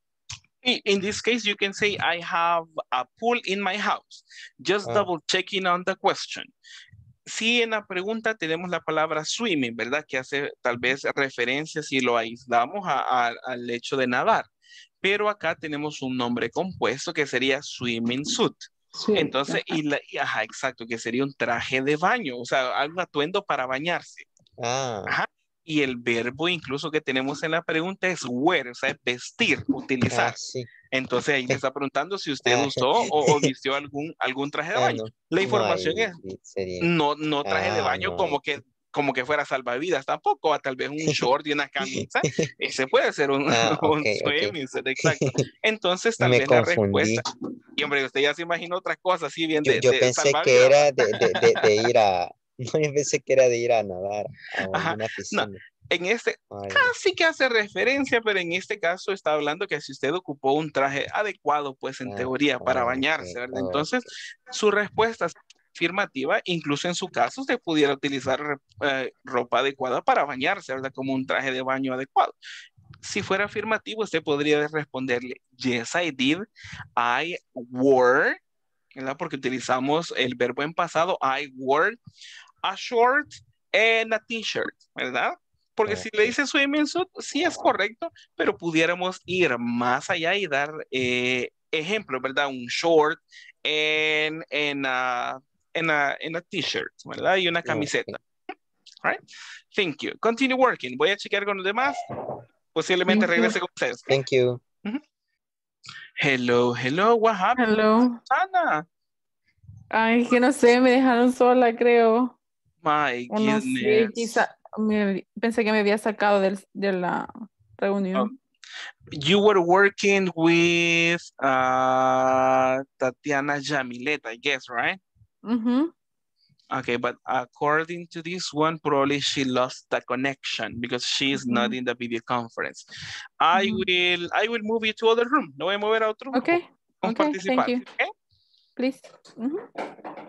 In this case, you can say, I have a pool in my house. Just double checking on the question. Sí, en la pregunta tenemos la palabra swimming, ¿verdad? Que hace tal vez referencia si lo aislamos al hecho de nadar. Pero acá tenemos un nombre compuesto que sería swimming suit. Sí. Entonces, ajá, exacto, que sería un traje de baño, o sea, algún atuendo para bañarse. Ajá. Y el verbo incluso que tenemos en la pregunta es wear, o sea, vestir, utilizar. Sí. Entonces ahí me está preguntando si usted usó o vistió algún traje de baño. No. La información no traje de baño como que fuera salvavidas tampoco, a tal vez un short y una camisa. Ese puede ser un swimsuit, exacto. Entonces tal vez la respuesta. Y hombre, usted ya se imaginó otras cosas, sí, bien yo pensé que era de ir a... No, yo pensé que era de ir a nadar a una piscina. No, en este casi que hace referencia, pero en este caso está hablando que si usted ocupó un traje adecuado, pues en teoría para bañarse, ¿verdad? Entonces, su respuesta es afirmativa, incluso en su caso usted pudiera utilizar ropa adecuada para bañarse, ¿verdad? Como un traje de baño adecuado. Si fuera afirmativo, usted podría responderle, yes, I did, I wore, ¿verdad? Porque utilizamos el verbo en pasado, I wore a short and a t-shirt, ¿verdad? Porque si le dice swimming suit, sí es correcto, pero pudiéramos ir más allá y dar ejemplos, ¿verdad? Un short and a t-shirt, ¿verdad? Y una camiseta. All right? Thank you. Continue working. Voy a chequear con los demás. Posiblemente regrese con ustedes. Thank you. Hello, hello. What happened? Hello. Susana. Ay, que no sé, me dejaron sola, creo. My goodness. Sí, quizá, pensé que me había sacado de la reunión. You were working with Tatiana Jamilet, I guess, right? Mm-hmm. Okay, but according to this one, probably she lost the connection because she is not in the video conference. I will move you to other room. No voy a mover a otro room. Okay. Okay, thank you. Okay? Please. Mm-hmm.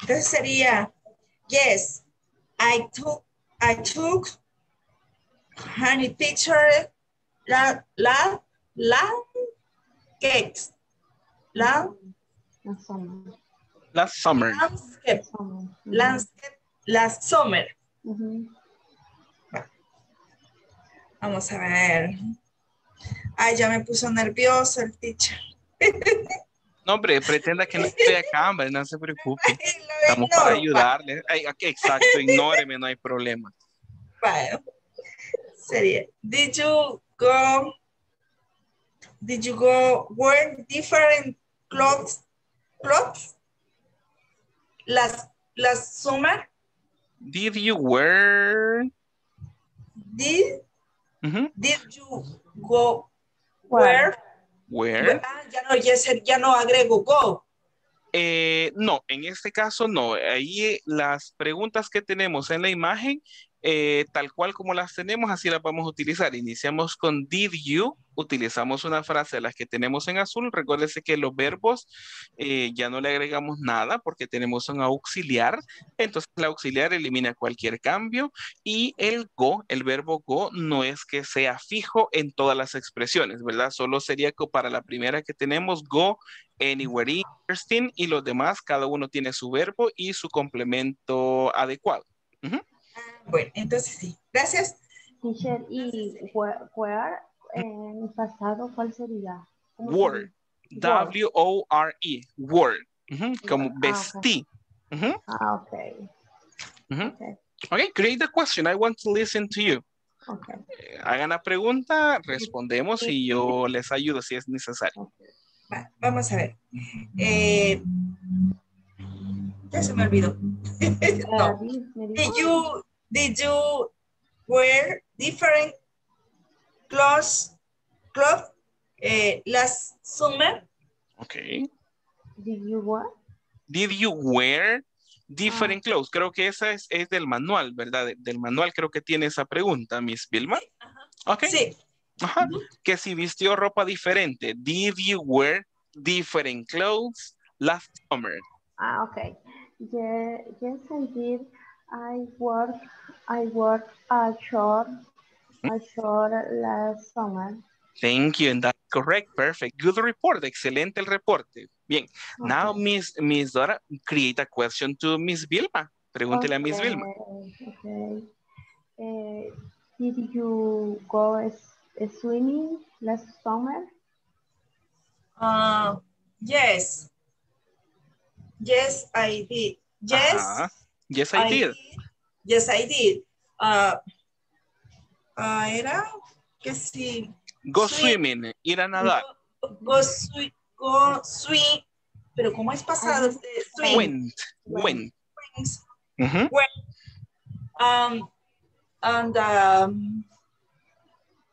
Entonces sería, yes, I took honey picture cakes. Last summer. Last summer. Uh-huh. Vamos a ver. Ay, ya me puso nervioso el teacher. No, hombre, pretenda que no esté acá, hombre, no se preocupe. Estamos para ayudarle. Exacto, ignóreme, no hay problema. Bueno, sería, did you go wear different clothes last summer? Did you go wear? Ya no agrego go. No, en este caso no. Ahí las preguntas que tenemos en la imagen, tal cual como las tenemos, así las vamos a utilizar. Iniciamos con did you, utilizamos una frase de las que tenemos en azul. Recuérdese que los verbos ya no le agregamos nada porque tenemos un auxiliar. Entonces el auxiliar elimina cualquier cambio y el go, el verbo go, no es que sea fijo en todas las expresiones, ¿verdad? Solo sería para la primera que tenemos go anywhere interesting y los demás, cada uno tiene su verbo y su complemento adecuado. Uh-huh. Bueno, entonces sí. Gracias. Teacher, y where en pasado, ¿cuál sería? Wore. W-O-R-E. Wore. Como vestí. Okay, create the question. I want to listen to you. Okay. Hagan la pregunta, respondemos y yo les ayudo si es necesario. Okay. Va, vamos a ver. Ya se me olvidó. No. Did you wear different clothes last summer? Okay. Did you wear Different clothes. Creo que esa es del manual, ¿verdad? Del manual creo que tiene esa pregunta, Miss Vilma. Sí. Okay. Sí. Ajá. Que si vistió ropa diferente. Did you wear different clothes last summer? Ah, okay. Yeah, yes, I did. I wore a short last summer. Thank you, and that's correct. Perfect. Good report. Excelente el reporte. Bien. Okay. Now, Miss Dora, create a question to Miss Vilma. Pregúntele a Miss Vilma. Okay. Did you go swimming last summer? Yes. Yes, I did. Yes. Uh-huh. Yes, I did. Yes, I did. Era que si... Go swimming, ir a nadar. Go swim, pero ¿cómo es pasado? Swim. Went.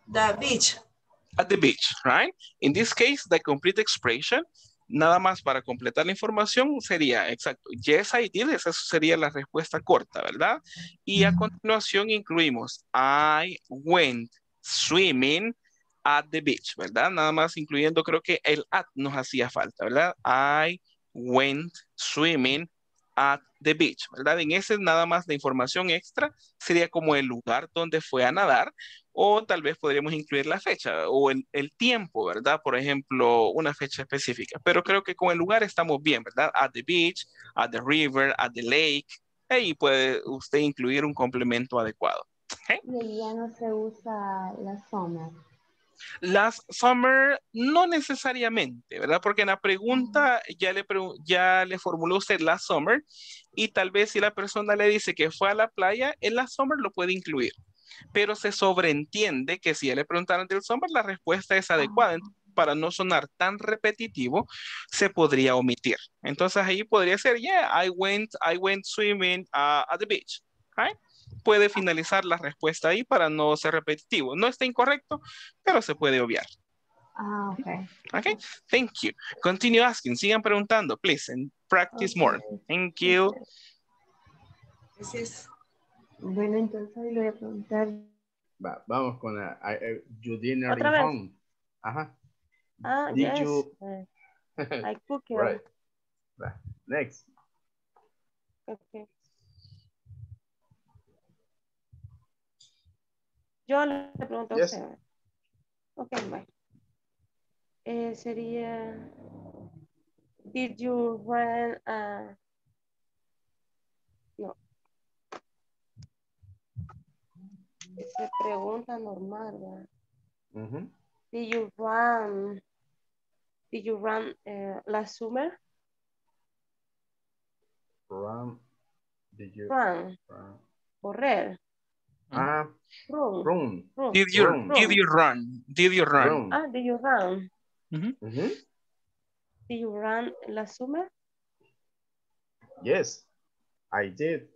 The beach. At the beach, right? In this case, the complete expression, nada más para completar la información, sería, exacto, yes, I did, esa sería la respuesta corta, ¿verdad? Y a continuación incluimos, I went swimming at the beach, ¿verdad? Nada más incluyendo, creo que el at nos hacía falta, ¿verdad? I went swimming at the beach, ¿verdad? En ese nada más la información extra sería como el lugar donde fue a nadar, o tal vez podríamos incluir la fecha o el tiempo, ¿verdad? Por ejemplo, una fecha específica, pero creo que con el lugar estamos bien, ¿verdad? At the beach, at the river, at the lake, ahí puede usted incluir un complemento adecuado. ¿Okay? Y ya no se usa la zona. Last summer, no necesariamente, ¿verdad? Porque en la pregunta ya le formuló usted last summer y tal vez si la persona le dice que fue a la playa, el last summer lo puede incluir. Pero se sobreentiende que si ya le preguntaron del summer, la respuesta es adecuada. Para no sonar tan repetitivo, se podría omitir. Entonces ahí podría ser, yeah, I went swimming at the beach, right? Puede finalizar la respuesta ahí para no ser repetitivo. No está incorrecto, pero se puede obviar. Ah, okay. Okay, thank you. Continue asking. Sigan preguntando, please, and practice more. Thank you. Gracias. Bueno, entonces le voy a preguntar. Vamos con la... you didn't home. Ajá. Ah, did yes. You... I cook it. Right. Next. Okay. Yo le pregunto yes. A usted. Ok, bye. Sería, did you run a... No. Esa pregunta normal, ¿verdad? Uh-huh. Did you run last summer? Did you run? Correr. Ah, run. Did you run? Ah, did you run? Mm-hmm. Mm-hmm. Did you run last summer? Yes, I did.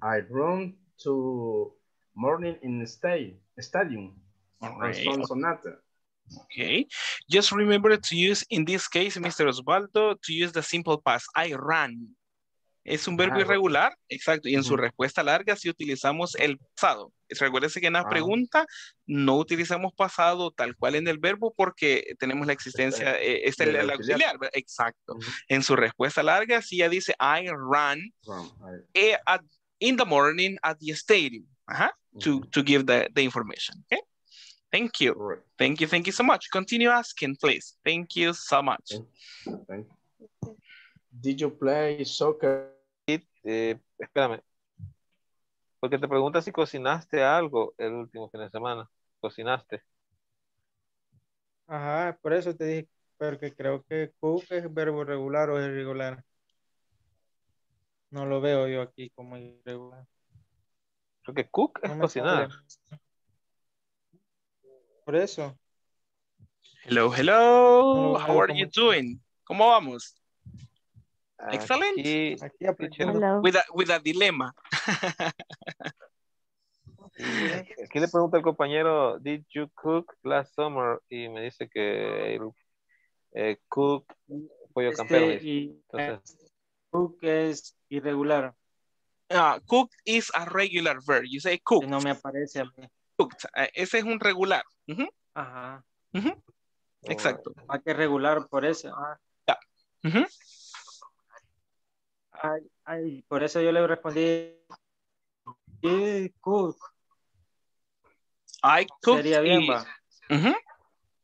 I run to morning in the stadium. Right. Sonata. Okay, just remember to use, in this case, Mr. Osvaldo, to use the simple past, I ran. Es un verbo irregular, exacto, y en su respuesta larga si utilizamos el pasado. Recuérdense que en la pregunta no utilizamos pasado tal cual en el verbo porque tenemos la existencia, esta es el auxiliar, exacto. En su respuesta larga si ya dice I ran. In the morning at the stadium, to give the information, okay? Thank you. Right. Thank you so much. Continue asking, please. Thank you so much. Thank you. Did you play soccer? Espérame, porque te pregunta si cocinaste algo el último fin de semana. ¿Cocinaste? Ajá, por eso te dije, porque creo que cook es verbo regular o irregular. No lo veo yo aquí como irregular. Porque cook es cocinar. Por eso. Hello. How are you doing? ¿Cómo vamos? Excellent. Aquí with a dilema. Aquí le pregunta al compañero, did you cook last summer? Y me dice que cook pollo campero. Entonces, cook es Irregular. Cooked is a regular verb. You say cooked. No me aparece a mí. Cooked. Ese es un regular. Uh-huh. Ajá. Uh-huh. Exacto. Hay que regular por eso. Ah. Yeah. Uh-huh. Ay, por eso yo le respondí. I cook. I cook. Sería bien, va. Uh-huh.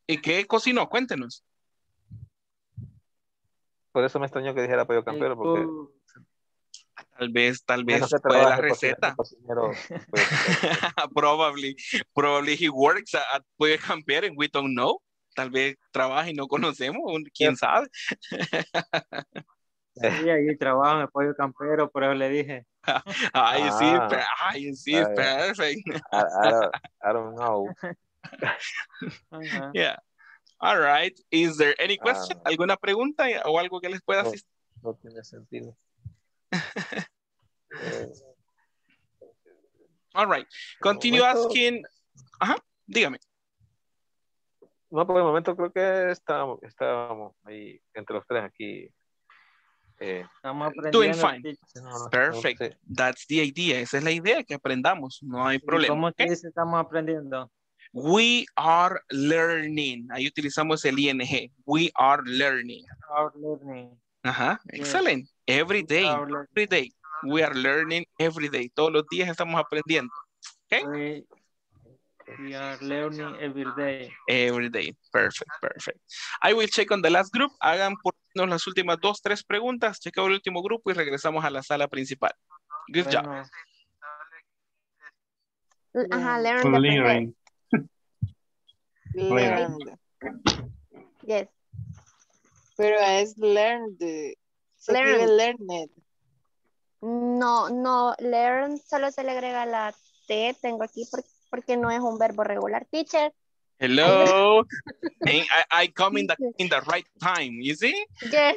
¿Y qué cocinó? Cuéntenos. Por eso me extrañó que dijera Pollo Campero, porque... Tal vez no puede la receta. Probably he works at Pollo Campero and we don't know. Tal vez trabaja y no conocemos, quién sabe. Sí, ahí trabajo en Pollo Campero, pero le dije. I see, perfect. I don't know. Uh-huh. Yeah. All right. Is there any question? ¿Alguna pregunta o algo que les pueda asistir? No tiene sentido. All right. Continue asking. Ajá. Dígame. No, por el momento creo que estábamos ahí entre los tres aquí. Doing fine. Perfect. That's the idea. Esa es la idea, que aprendamos. No hay problema. ¿Cómo que estamos aprendiendo? We are learning. Ahí utilizamos el ING. We are learning. We are learning. Ajá. Yes. Excellent. Every day. We are learning every day. Todos los días estamos aprendiendo. Okay? We are learning every day. Every day. Perfect. I will check on the last group. Hagan por las últimas 2, 3 preguntas. Chequeo el último grupo y regresamos a la sala principal. Good job. Ajá, learning. Learn. Yes. Pero es learned. Learned. No, learn solo se le agrega la T, tengo aquí, porque no es un verbo regular. Teacher. Hello. I come in the right time, you see? Yes.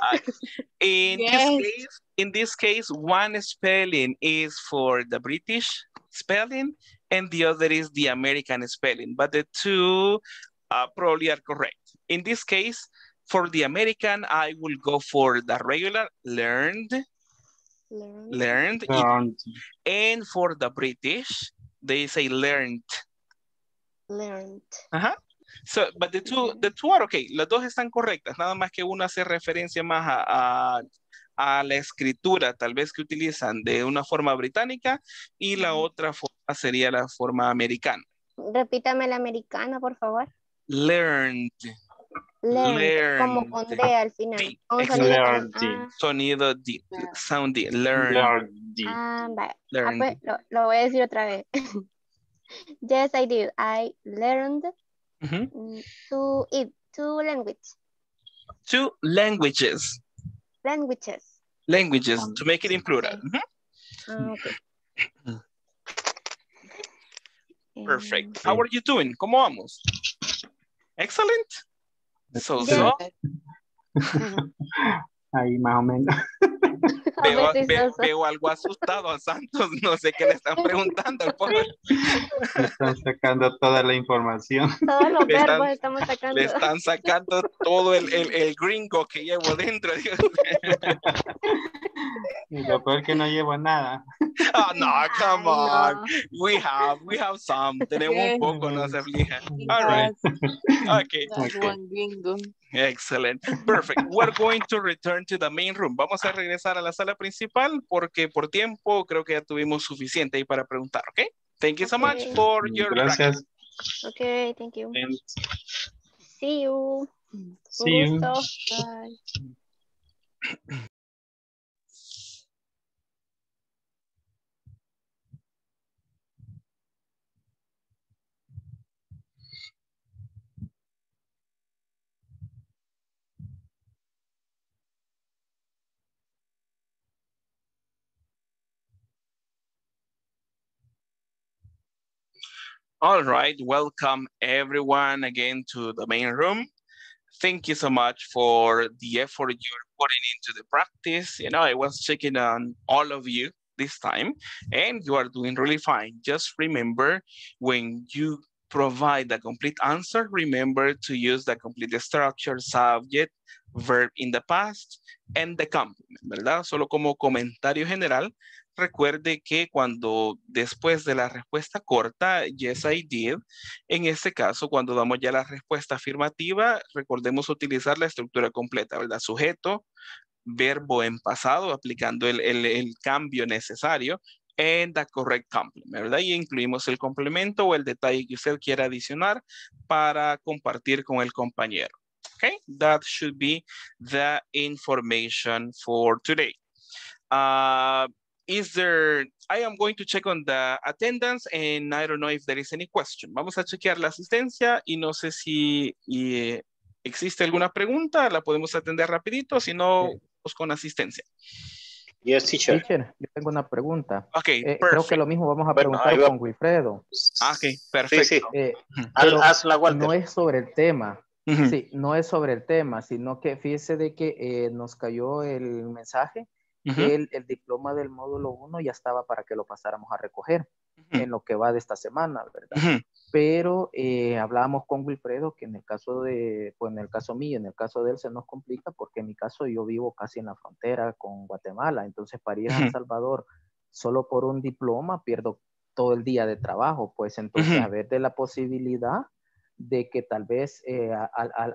In this case, one spelling is for the British spelling, and the other is the American spelling, but the two probably are correct. In this case, for the American, I will go for the regular learned. And for the British, they say learned. Uh-huh. So, but the two are okay. Las dos están correctas, nada más que una hace referencia más a la escritura, tal vez que utilizan de una forma británica, y la otra forma sería la forma americana. Repítame la americana, por favor. Learned. Como con D al final. D. Sonido D. Sound D. Learned. Learned. Pues, lo voy a decir otra vez. Yes, I did. I learned to eat 2 languages. 2 languages. Languages, to make it in plural. Okay. Perfect. How are you doing? ¿Cómo vamos? Excellent. So. Ahí más o menos. Veo algo asustado a Santos. No sé qué le están preguntando al pobre. Están sacando toda la información. Todos los verbos estamos sacando. Le están sacando todo el gringo que llevo dentro. Y lo peor que no llevo nada. Oh, no, come on. No. We have some. Tenemos un poco, no se aflija. All right. Okay. Excellent. Perfect. We're going to return to the main room. Vamos a regresar a la sala principal porque por tiempo creo que ya tuvimos suficiente ahí para preguntar, ¿ok? Thank you so much for your practice. Okay, thank you. See you. Bye. All right, welcome everyone again to the main room. Thank you so much for the effort you're putting into the practice. You know, I was checking on all of you this time and you are doing really fine. Just remember when you provide the complete answer, remember to use the complete structure, subject, verb in the past, and the complement, ¿verdad? Solo como comentario general, recuerde que cuando después de la respuesta corta, yes I did, en este caso cuando damos ya la respuesta afirmativa, recordemos utilizar la estructura completa, ¿verdad? Sujeto, verbo en pasado, aplicando el cambio necesario, and the correct complement, ¿verdad? Y incluimos el complemento o el detalle que usted quiera adicionar para compartir con el compañero. Okay, that should be the information for today. I am going to check on the attendance and I don't know if there is any question. Vamos a chequear la asistencia y no sé si existe alguna pregunta, la podemos atender rapidito, si no, pues con asistencia. Yes, teacher. Teacher, yo tengo una pregunta. Okay, creo que lo mismo vamos a preguntar con Wilfredo. Ok, perfecto. Sí, sí. No es sobre el tema. Uh-huh. Sí, no es sobre el tema, sino que fíjese de que nos cayó el mensaje uh-huh. que el diploma del módulo 1 ya estaba para que lo pasáramos a recoger uh-huh. en lo que va de esta semana, ¿verdad? Uh-huh. Pero hablábamos con Wilfredo que en el caso de, pues en el caso mío, en el caso de él se nos complica porque en mi caso yo vivo casi en la frontera con Guatemala, entonces para ir a El Salvador solo por un diploma pierdo todo el día de trabajo, pues entonces a ver de la posibilidad de que tal vez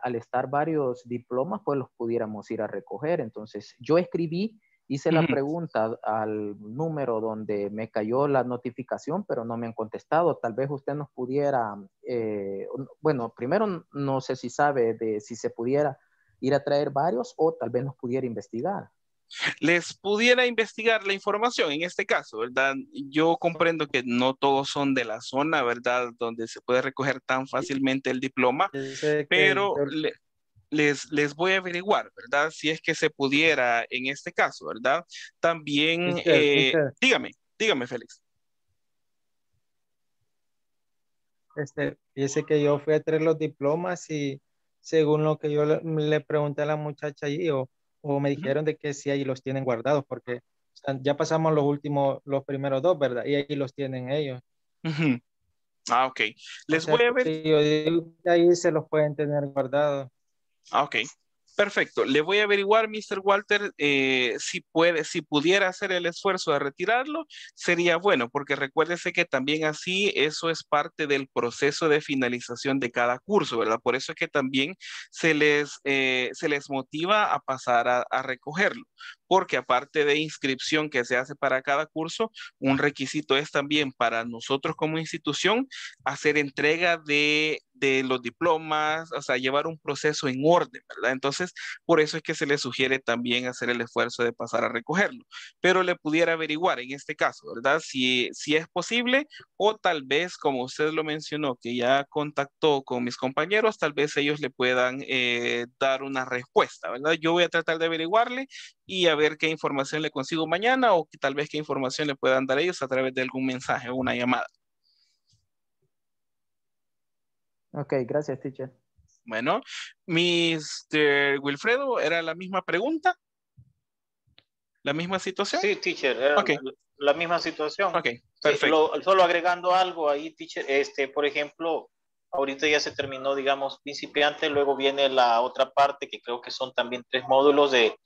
al estar varios diplomas pues los pudiéramos ir a recoger, entonces yo escribí, hice la pregunta al número donde me cayó la notificación, pero no me han contestado. Tal vez usted nos pudiera, bueno, primero no sé si sabe de si se pudiera ir a traer varios o tal vez nos pudiera investigar. Les pudiera investigar la información en este caso, ¿verdad? Yo comprendo que no todos son de la zona, ¿verdad? Donde se puede recoger tan fácilmente el diploma, pero... Les voy a averiguar, ¿verdad? Si es que se pudiera en este caso, ¿verdad? También, dígame, Félix. Fíjese que yo fui a traer los diplomas y según lo que yo le pregunté a la muchacha allí, o me dijeron de que sí, ahí los tienen guardados, porque o sea, ya pasamos los primeros dos, ¿verdad? Y ahí los tienen ellos. Uh-huh. Ah, ok. Les voy a ver. Sí, yo digo que ahí se los pueden tener guardados. Ok, perfecto. Le voy a averiguar, Mr. Walter, si pudiera hacer el esfuerzo de retirarlo, sería bueno, porque recuérdese que también así eso es parte del proceso de finalización de cada curso, ¿verdad? Por eso es que también se les motiva a pasar a recogerlo, porque aparte de inscripción que se hace para cada curso, un requisito es también para nosotros como institución hacer entrega de los diplomas, o sea, llevar un proceso en orden, ¿verdad? Entonces, por eso es que se le sugiere también hacer el esfuerzo de pasar a recogerlo, pero le pudiera averiguar en este caso, ¿verdad? Si es posible, o tal vez, como usted lo mencionó, que ya contactó con mis compañeros, tal vez ellos le puedan dar una respuesta, ¿verdad? Yo voy a tratar de averiguarle y a ver qué información le consigo mañana o tal vez qué información le puedan dar ellos a través de algún mensaje o una llamada. Ok, gracias, teacher. Bueno, Mr. Wilfredo, ¿era la misma pregunta? ¿La misma situación? Sí, teacher, era la misma situación. Ok, perfecto. Solo agregando algo ahí, teacher, por ejemplo, ahorita ya se terminó, digamos, principiante, luego viene la otra parte que creo que son también 3 módulos de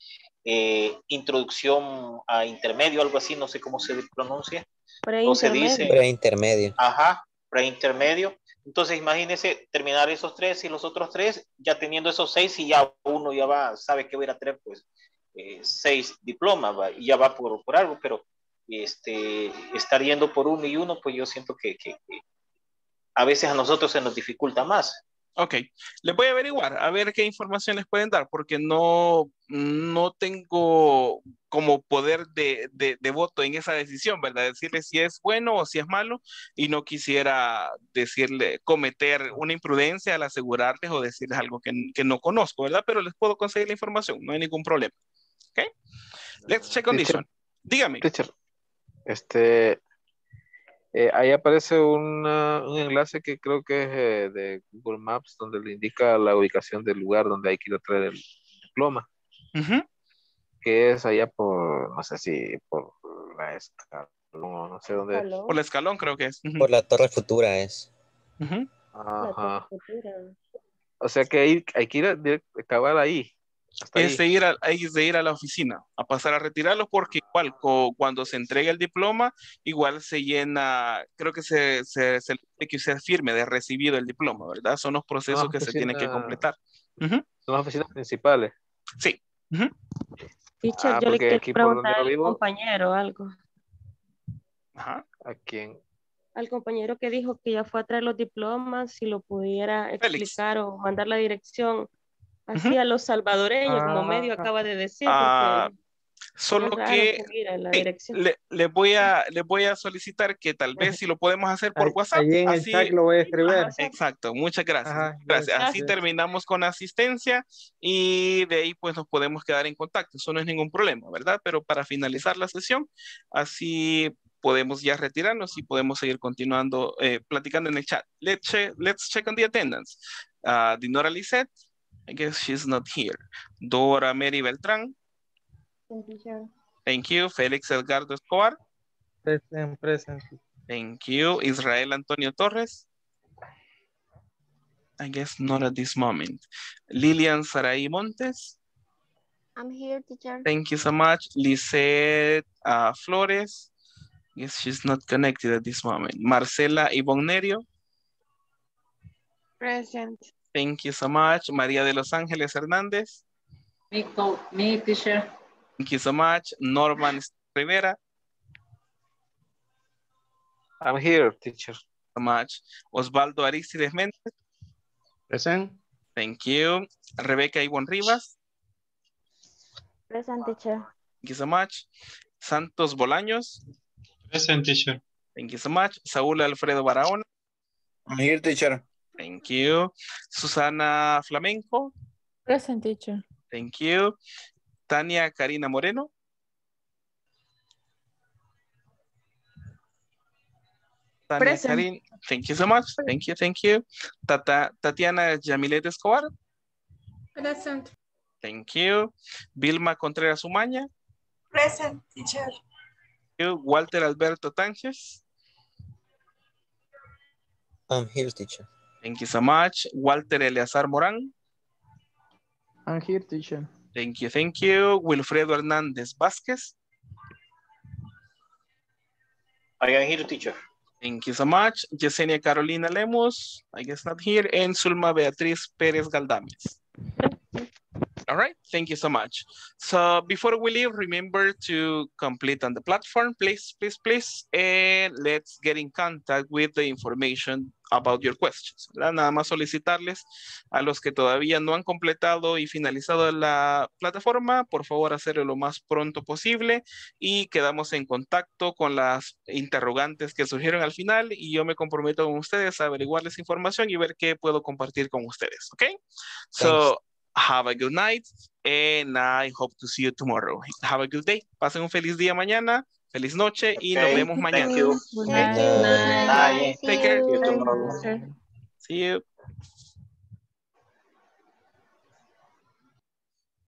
introducción a intermedio, algo así, no sé cómo se pronuncia. Preintermedio. Ajá, preintermedio. Entonces, imagínese terminar esos 3 y los otros 3, ya teniendo esos 6 y ya uno ya va, sabe que voy a ir a traer pues 6 diplomas, ¿va? Y ya va por algo, pero estar yendo por uno y uno, pues yo siento que a veces a nosotros se nos dificulta más. Ok, les voy a averiguar, a ver qué información les pueden dar, porque no tengo como poder de voto en esa decisión, ¿verdad? Decirle si es bueno o si es malo, y no quisiera decirle, cometer una imprudencia al asegurarles o decirles algo que no conozco, ¿verdad? Pero les puedo conseguir la información, no hay ningún problema. Ok, let's check on this one. Dígame. Teacher, ahí aparece un enlace que creo que es de Google Maps, donde le indica la ubicación del lugar donde hay que ir a traer el diploma. Uh-huh. Que es allá por, no sé si por la escalón, no sé dónde. Por la escalón creo que es. Uh-huh. Por la Torre Futura es. Uh-huh. Ajá. O sea que hay que ir a acabar ahí. Es de ir a la oficina a pasar a retirarlos, porque igual cuando se entrega el diploma igual se llena, creo que se tiene que usted firme de recibido el diploma, ¿verdad? Son los procesos que se tienen que completar. Uh-huh. Son las oficinas principales. Sí. Uh-huh. Teacher, yo le quiero preguntar al compañero algo. Ajá. ¿A quién? Al compañero que dijo que ya fue a traer los diplomas, si lo pudiera explicar, Félix, o mandar la dirección. Así a los salvadoreños, como medio acaba de decir. Solo que les voy a solicitar que tal vez si lo podemos hacer por WhatsApp. Allí en así, el chat lo voy a escribir. Exacto, muchas gracias. Gracias. Así terminamos con la asistencia y de ahí pues nos podemos quedar en contacto. Eso no es ningún problema, ¿verdad? Pero para finalizar la sesión, así podemos ya retirarnos y podemos seguir continuando platicando en el chat. Let's check on the attendance. Dinora Lissette. I guess she's not here. Dora Mary Beltrán. Thank you, sir. Thank you. Felix Edgardo Escobar. Present. Thank you. Israel Antonio Torres. I guess not at this moment. Lillian Saray Montes. I'm here, teacher. Thank you so much. Lisette Flores. Yes, she's not connected at this moment. Marcela Ivonne Nerio. Present. Thank you so much. María de los Ángeles Hernández. Me, teacher. Thank you so much. Norman Rivera. I'm here, teacher. So much. Osvaldo Aristides Mendez. Present. Thank you. Rebeca Ivonne Rivas. Present, teacher. Thank you so much. Santos Bolaños. Present, teacher. Thank you so much. Saúl Alfredo Barahona. I'm here, teacher. Thank you. Susana Flamenco. Present, teacher. Thank you. Tania Karina Moreno. Present. Thank you so much. Thank you. Tatiana Jamilet Escobar. Present. Thank you. Vilma Contreras Umaña. Present, teacher. Thank you. Walter Alberto Tánchez. I'm here, teacher. Thank you so much. Walter Eleazar Moran. I'm here, teacher. Thank you. Wilfredo Hernández Vázquez. I am here, teacher. Thank you so much. Yesenia Carolina Lemos. I guess not here. And Sulma Beatriz Pérez Galdámes. All right. Thank you so much. So before we leave, remember to complete on the platform, please. And let's get in contact with the information about your questions, ¿verdad? Nada más solicitarles a los que todavía no han completado y finalizado la plataforma, por favor, hacerlo lo más pronto posible y quedamos en contacto con las interrogantes que surgieron al final y yo me comprometo con ustedes a averiguarles información y ver qué puedo compartir con ustedes, ¿ok? So, have a good night and I hope to see you tomorrow. Have a good day. Pasen un feliz día mañana. Feliz noche y nos vemos mañana. Thank you. Take care. See you.